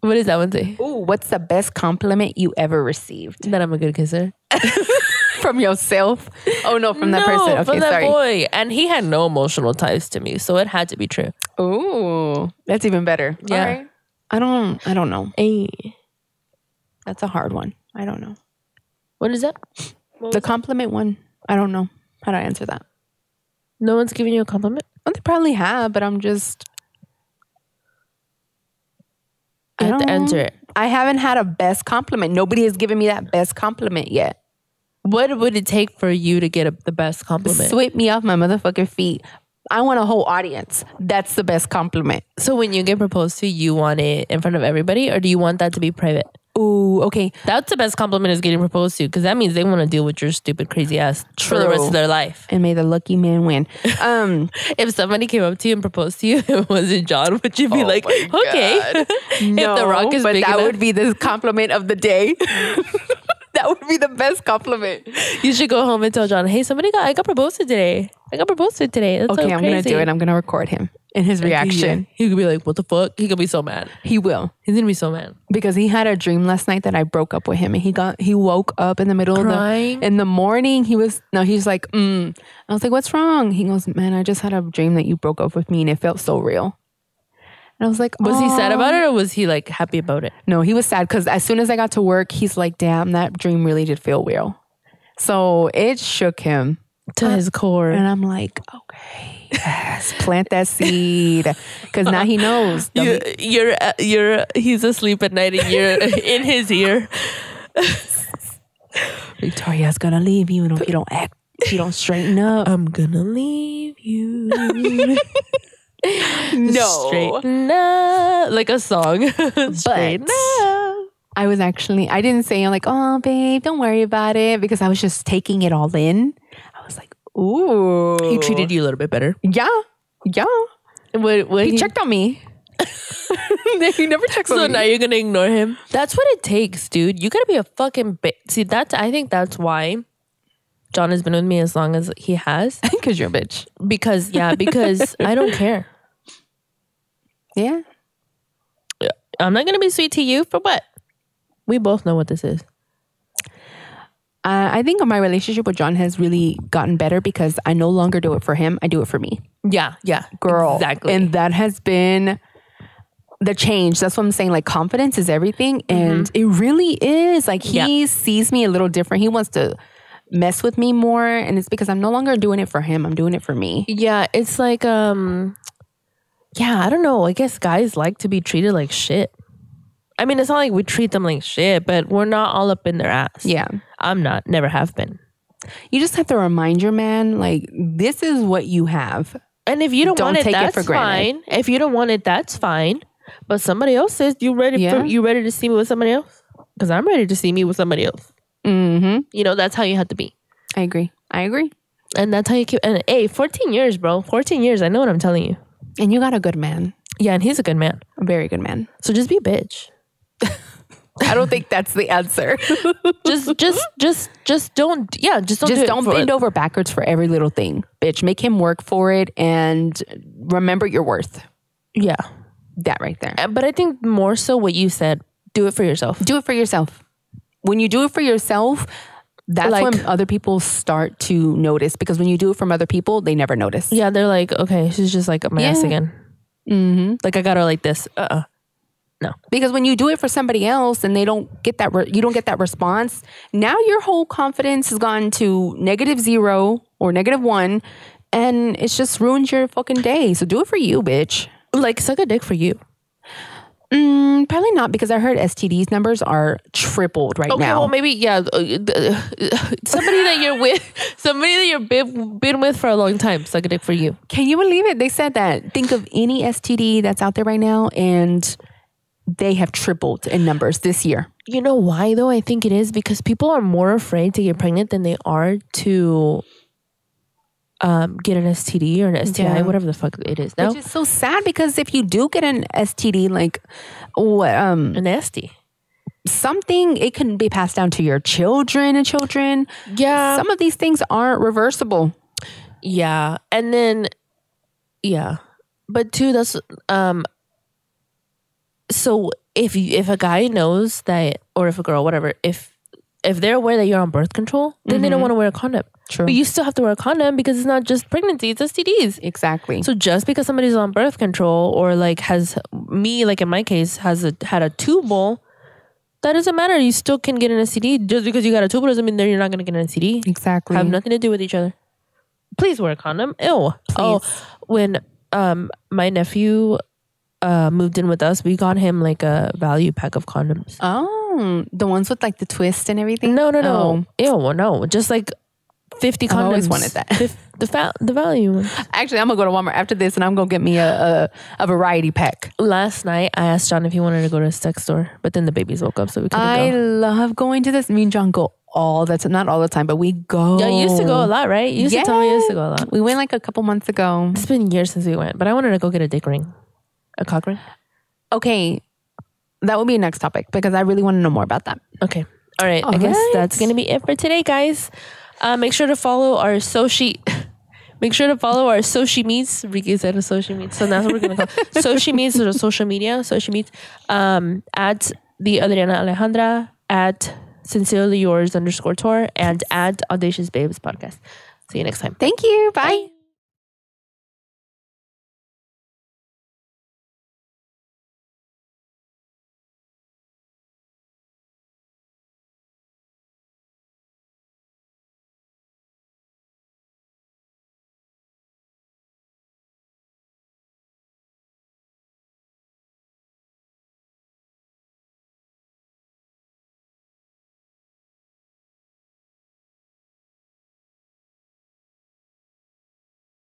What does that one say? Ooh, what's the best compliment you ever received? That I'm a good kisser. From yourself? Oh, no, from no, that person. Okay, from that sorry. boy. And he had no emotional ties to me, so it had to be true. Ooh, that's even better. Yeah. All right. I don't, I don't know. Hey. That's a hard one. I don't know. What is that? What the compliment that? One. I don't know how to answer that. No one's giving you a compliment? Well, they probably have, but I'm just... I have to answer it. I haven't had a best compliment. Nobody has given me that best compliment yet. What would it take for you to get a, the best compliment? Sweep me off my motherfucking feet. I want a whole audience. That's the best compliment. So when you get proposed to, you want it in front of everybody, or do you want that to be private? Ooh, okay. That's the best compliment, is getting proposed to, because that means they want to deal with your stupid, crazy ass True. For the rest of their life. And may the lucky man win. Um, if somebody came up to you and proposed to you, it wasn't John, would you be oh like, okay? No, if the rock is but big that enough, would be the compliment of the day. That would be the best compliment. You should go home and tell John, hey, somebody got I got proposed to today. I got proposed to today. That's okay, so I'm gonna do it. I'm gonna record him. And his reaction. He, he could be like, what the fuck? He could be so mad. He will. He's gonna be so mad. Because he had a dream last night that I broke up with him. And he got he woke up in the middle Crying. of the in the morning. He was no, he's like, mm. I was like, what's wrong? He goes, man, I just had a dream that you broke up with me and it felt so real. And I was like, aww. Was he sad about it or was he like happy about it? No, he was sad because as soon as I got to work, he's like, damn, that dream really did feel real. So it shook him. To uh, his core. And I'm like, okay, yes, plant that seed. Because now he knows. You, you're, uh, you're, he's asleep at night and you're in his ear. Victoria's going to leave you if you don't act, if you don't straighten up. I'm going to leave you. No. Straighten up. Like a song. Straighten up. I was actually, I didn't say, I'm like, oh, babe, don't worry about it. Because I was just taking it all in. I was like, ooh. He treated you a little bit better. Yeah. Yeah. What, what he, he checked on me. He never checks so on me. So now you're going to ignore him? That's what it takes, dude. You got to be a fucking bitch. See, that's, I think that's why John has been with me as long as he has. Because you're a bitch. Because, yeah, because I don't care. Yeah. I'm not going to be sweet to you for what? We both know what this is. Uh, I think my relationship with John has really gotten better because I no longer do it for him. I do it for me. Yeah, yeah. Girl. Exactly. And that has been the change. That's what I'm saying. Like, confidence is everything. And mm-hmm. it really is. Like, he yeah. sees me a little different. He wants to mess with me more. And it's because I'm no longer doing it for him. I'm doing it for me. Yeah, it's like, um, yeah, I don't know. I guess guys like to be treated like shit. I mean, it's not like we treat them like shit, but we're not all up in their ass. Yeah. I'm not. Never have been. You just have to remind your man, like, this is what you have. And if you don't, don't want it, that's it fine. If you don't want it, that's fine. But somebody else says, you ready yeah. for, you ready to see me with somebody else? Because I'm ready to see me with somebody else. Mm-hmm. You know, that's how you have to be. I agree. I agree. And that's how you keep... And hey, fourteen years, bro. fourteen years. I know what I'm telling you. And you got a good man. Yeah, and he's a good man. A very good man. So just be a bitch. I don't think that's the answer. just, just, just, just don't. Yeah, just don't. Just do don't bend it. over backwards for every little thing, bitch. Make him work for it, and remember your worth. Yeah, that right there. But I think more so what you said. Do it for yourself. Do it for yourself. When you do it for yourself, that's like, when other people start to notice. Because when you do it from other people, they never notice. Yeah, they're like, okay, she's just like up my yeah. ass again. Mm-hmm. Like I got her like this. Uh. Uh-uh. No. Because when you do it for somebody else and they don't get that, re- you don't get that response, now your whole confidence has gone to negative zero or negative one and it's just ruined your fucking day. So do it for you, bitch. Like suck a dick for you. Mm, probably not because I heard S T D's numbers are tripled right okay, now. Okay, well maybe, yeah. Somebody that you're with, somebody that you've been, been with for a long time, suck a dick for you. Can you believe it? They said that. Think of any S T D that's out there right now and... they have tripled in numbers this year. You know why though? I think it is because people are more afraid to get pregnant than they are to um, get an S T D or an S T I, yeah. whatever the fuck it is now. Which is so sad because if you do get an S T D, like what, um, an S T I, something, it can be passed down to your children and children. Yeah, some of these things aren't reversible. Yeah, and then yeah, but too that's um. So if you, if a guy knows that, or if a girl, whatever, if if they're aware that you're on birth control, then mm-hmm. they don't want to wear a condom. True. But you still have to wear a condom because it's not just pregnancy, it's S T Ds. Exactly. So just because somebody's on birth control or like has me, like in my case, has a, had a tubal, that doesn't matter. You still can get an S T D. Just because you got a tubal doesn't mean that you're not going to get an S T D. Exactly. Have nothing to do with each other. Please wear a condom. Ew. Please. Oh, when um my nephew... Uh, moved in with us, we got him like a value pack of condoms. Oh, the ones with like the twist and everything? No, no, no. Oh. Ew, no. Just like fifty condoms. I always wanted that. The, the, fa- the value ones. Actually, I'm going to go to Walmart after this and I'm going to get me a, a, a variety pack. Last night, I asked John if he wanted to go to a sex store, but then the babies woke up so we couldn't I go. I love going to this. Me and John go all the time. Not all the time, but we go. Yeah, you used to go a lot, right? You used yeah. to tell me you used to go a lot. We went like a couple months ago. It's been years since we went, but I wanted to go get a dick ring. A cock ring? Okay. That would be next topic because I really want to know more about that. Okay. All right. All I right. guess that's going to be it for today, guys. Uh, make sure to follow our Soshi... Make sure to follow our Soshi Meets. Riki said a Soshi Meets. So that's what we're going to call Soshi Meets or social media. Soshi Meets. Um, at the Adriana Alejandra. At sincerely yours underscore tour. And at Audacious Babes podcast. See you next time. Thank you. Bye. Bye.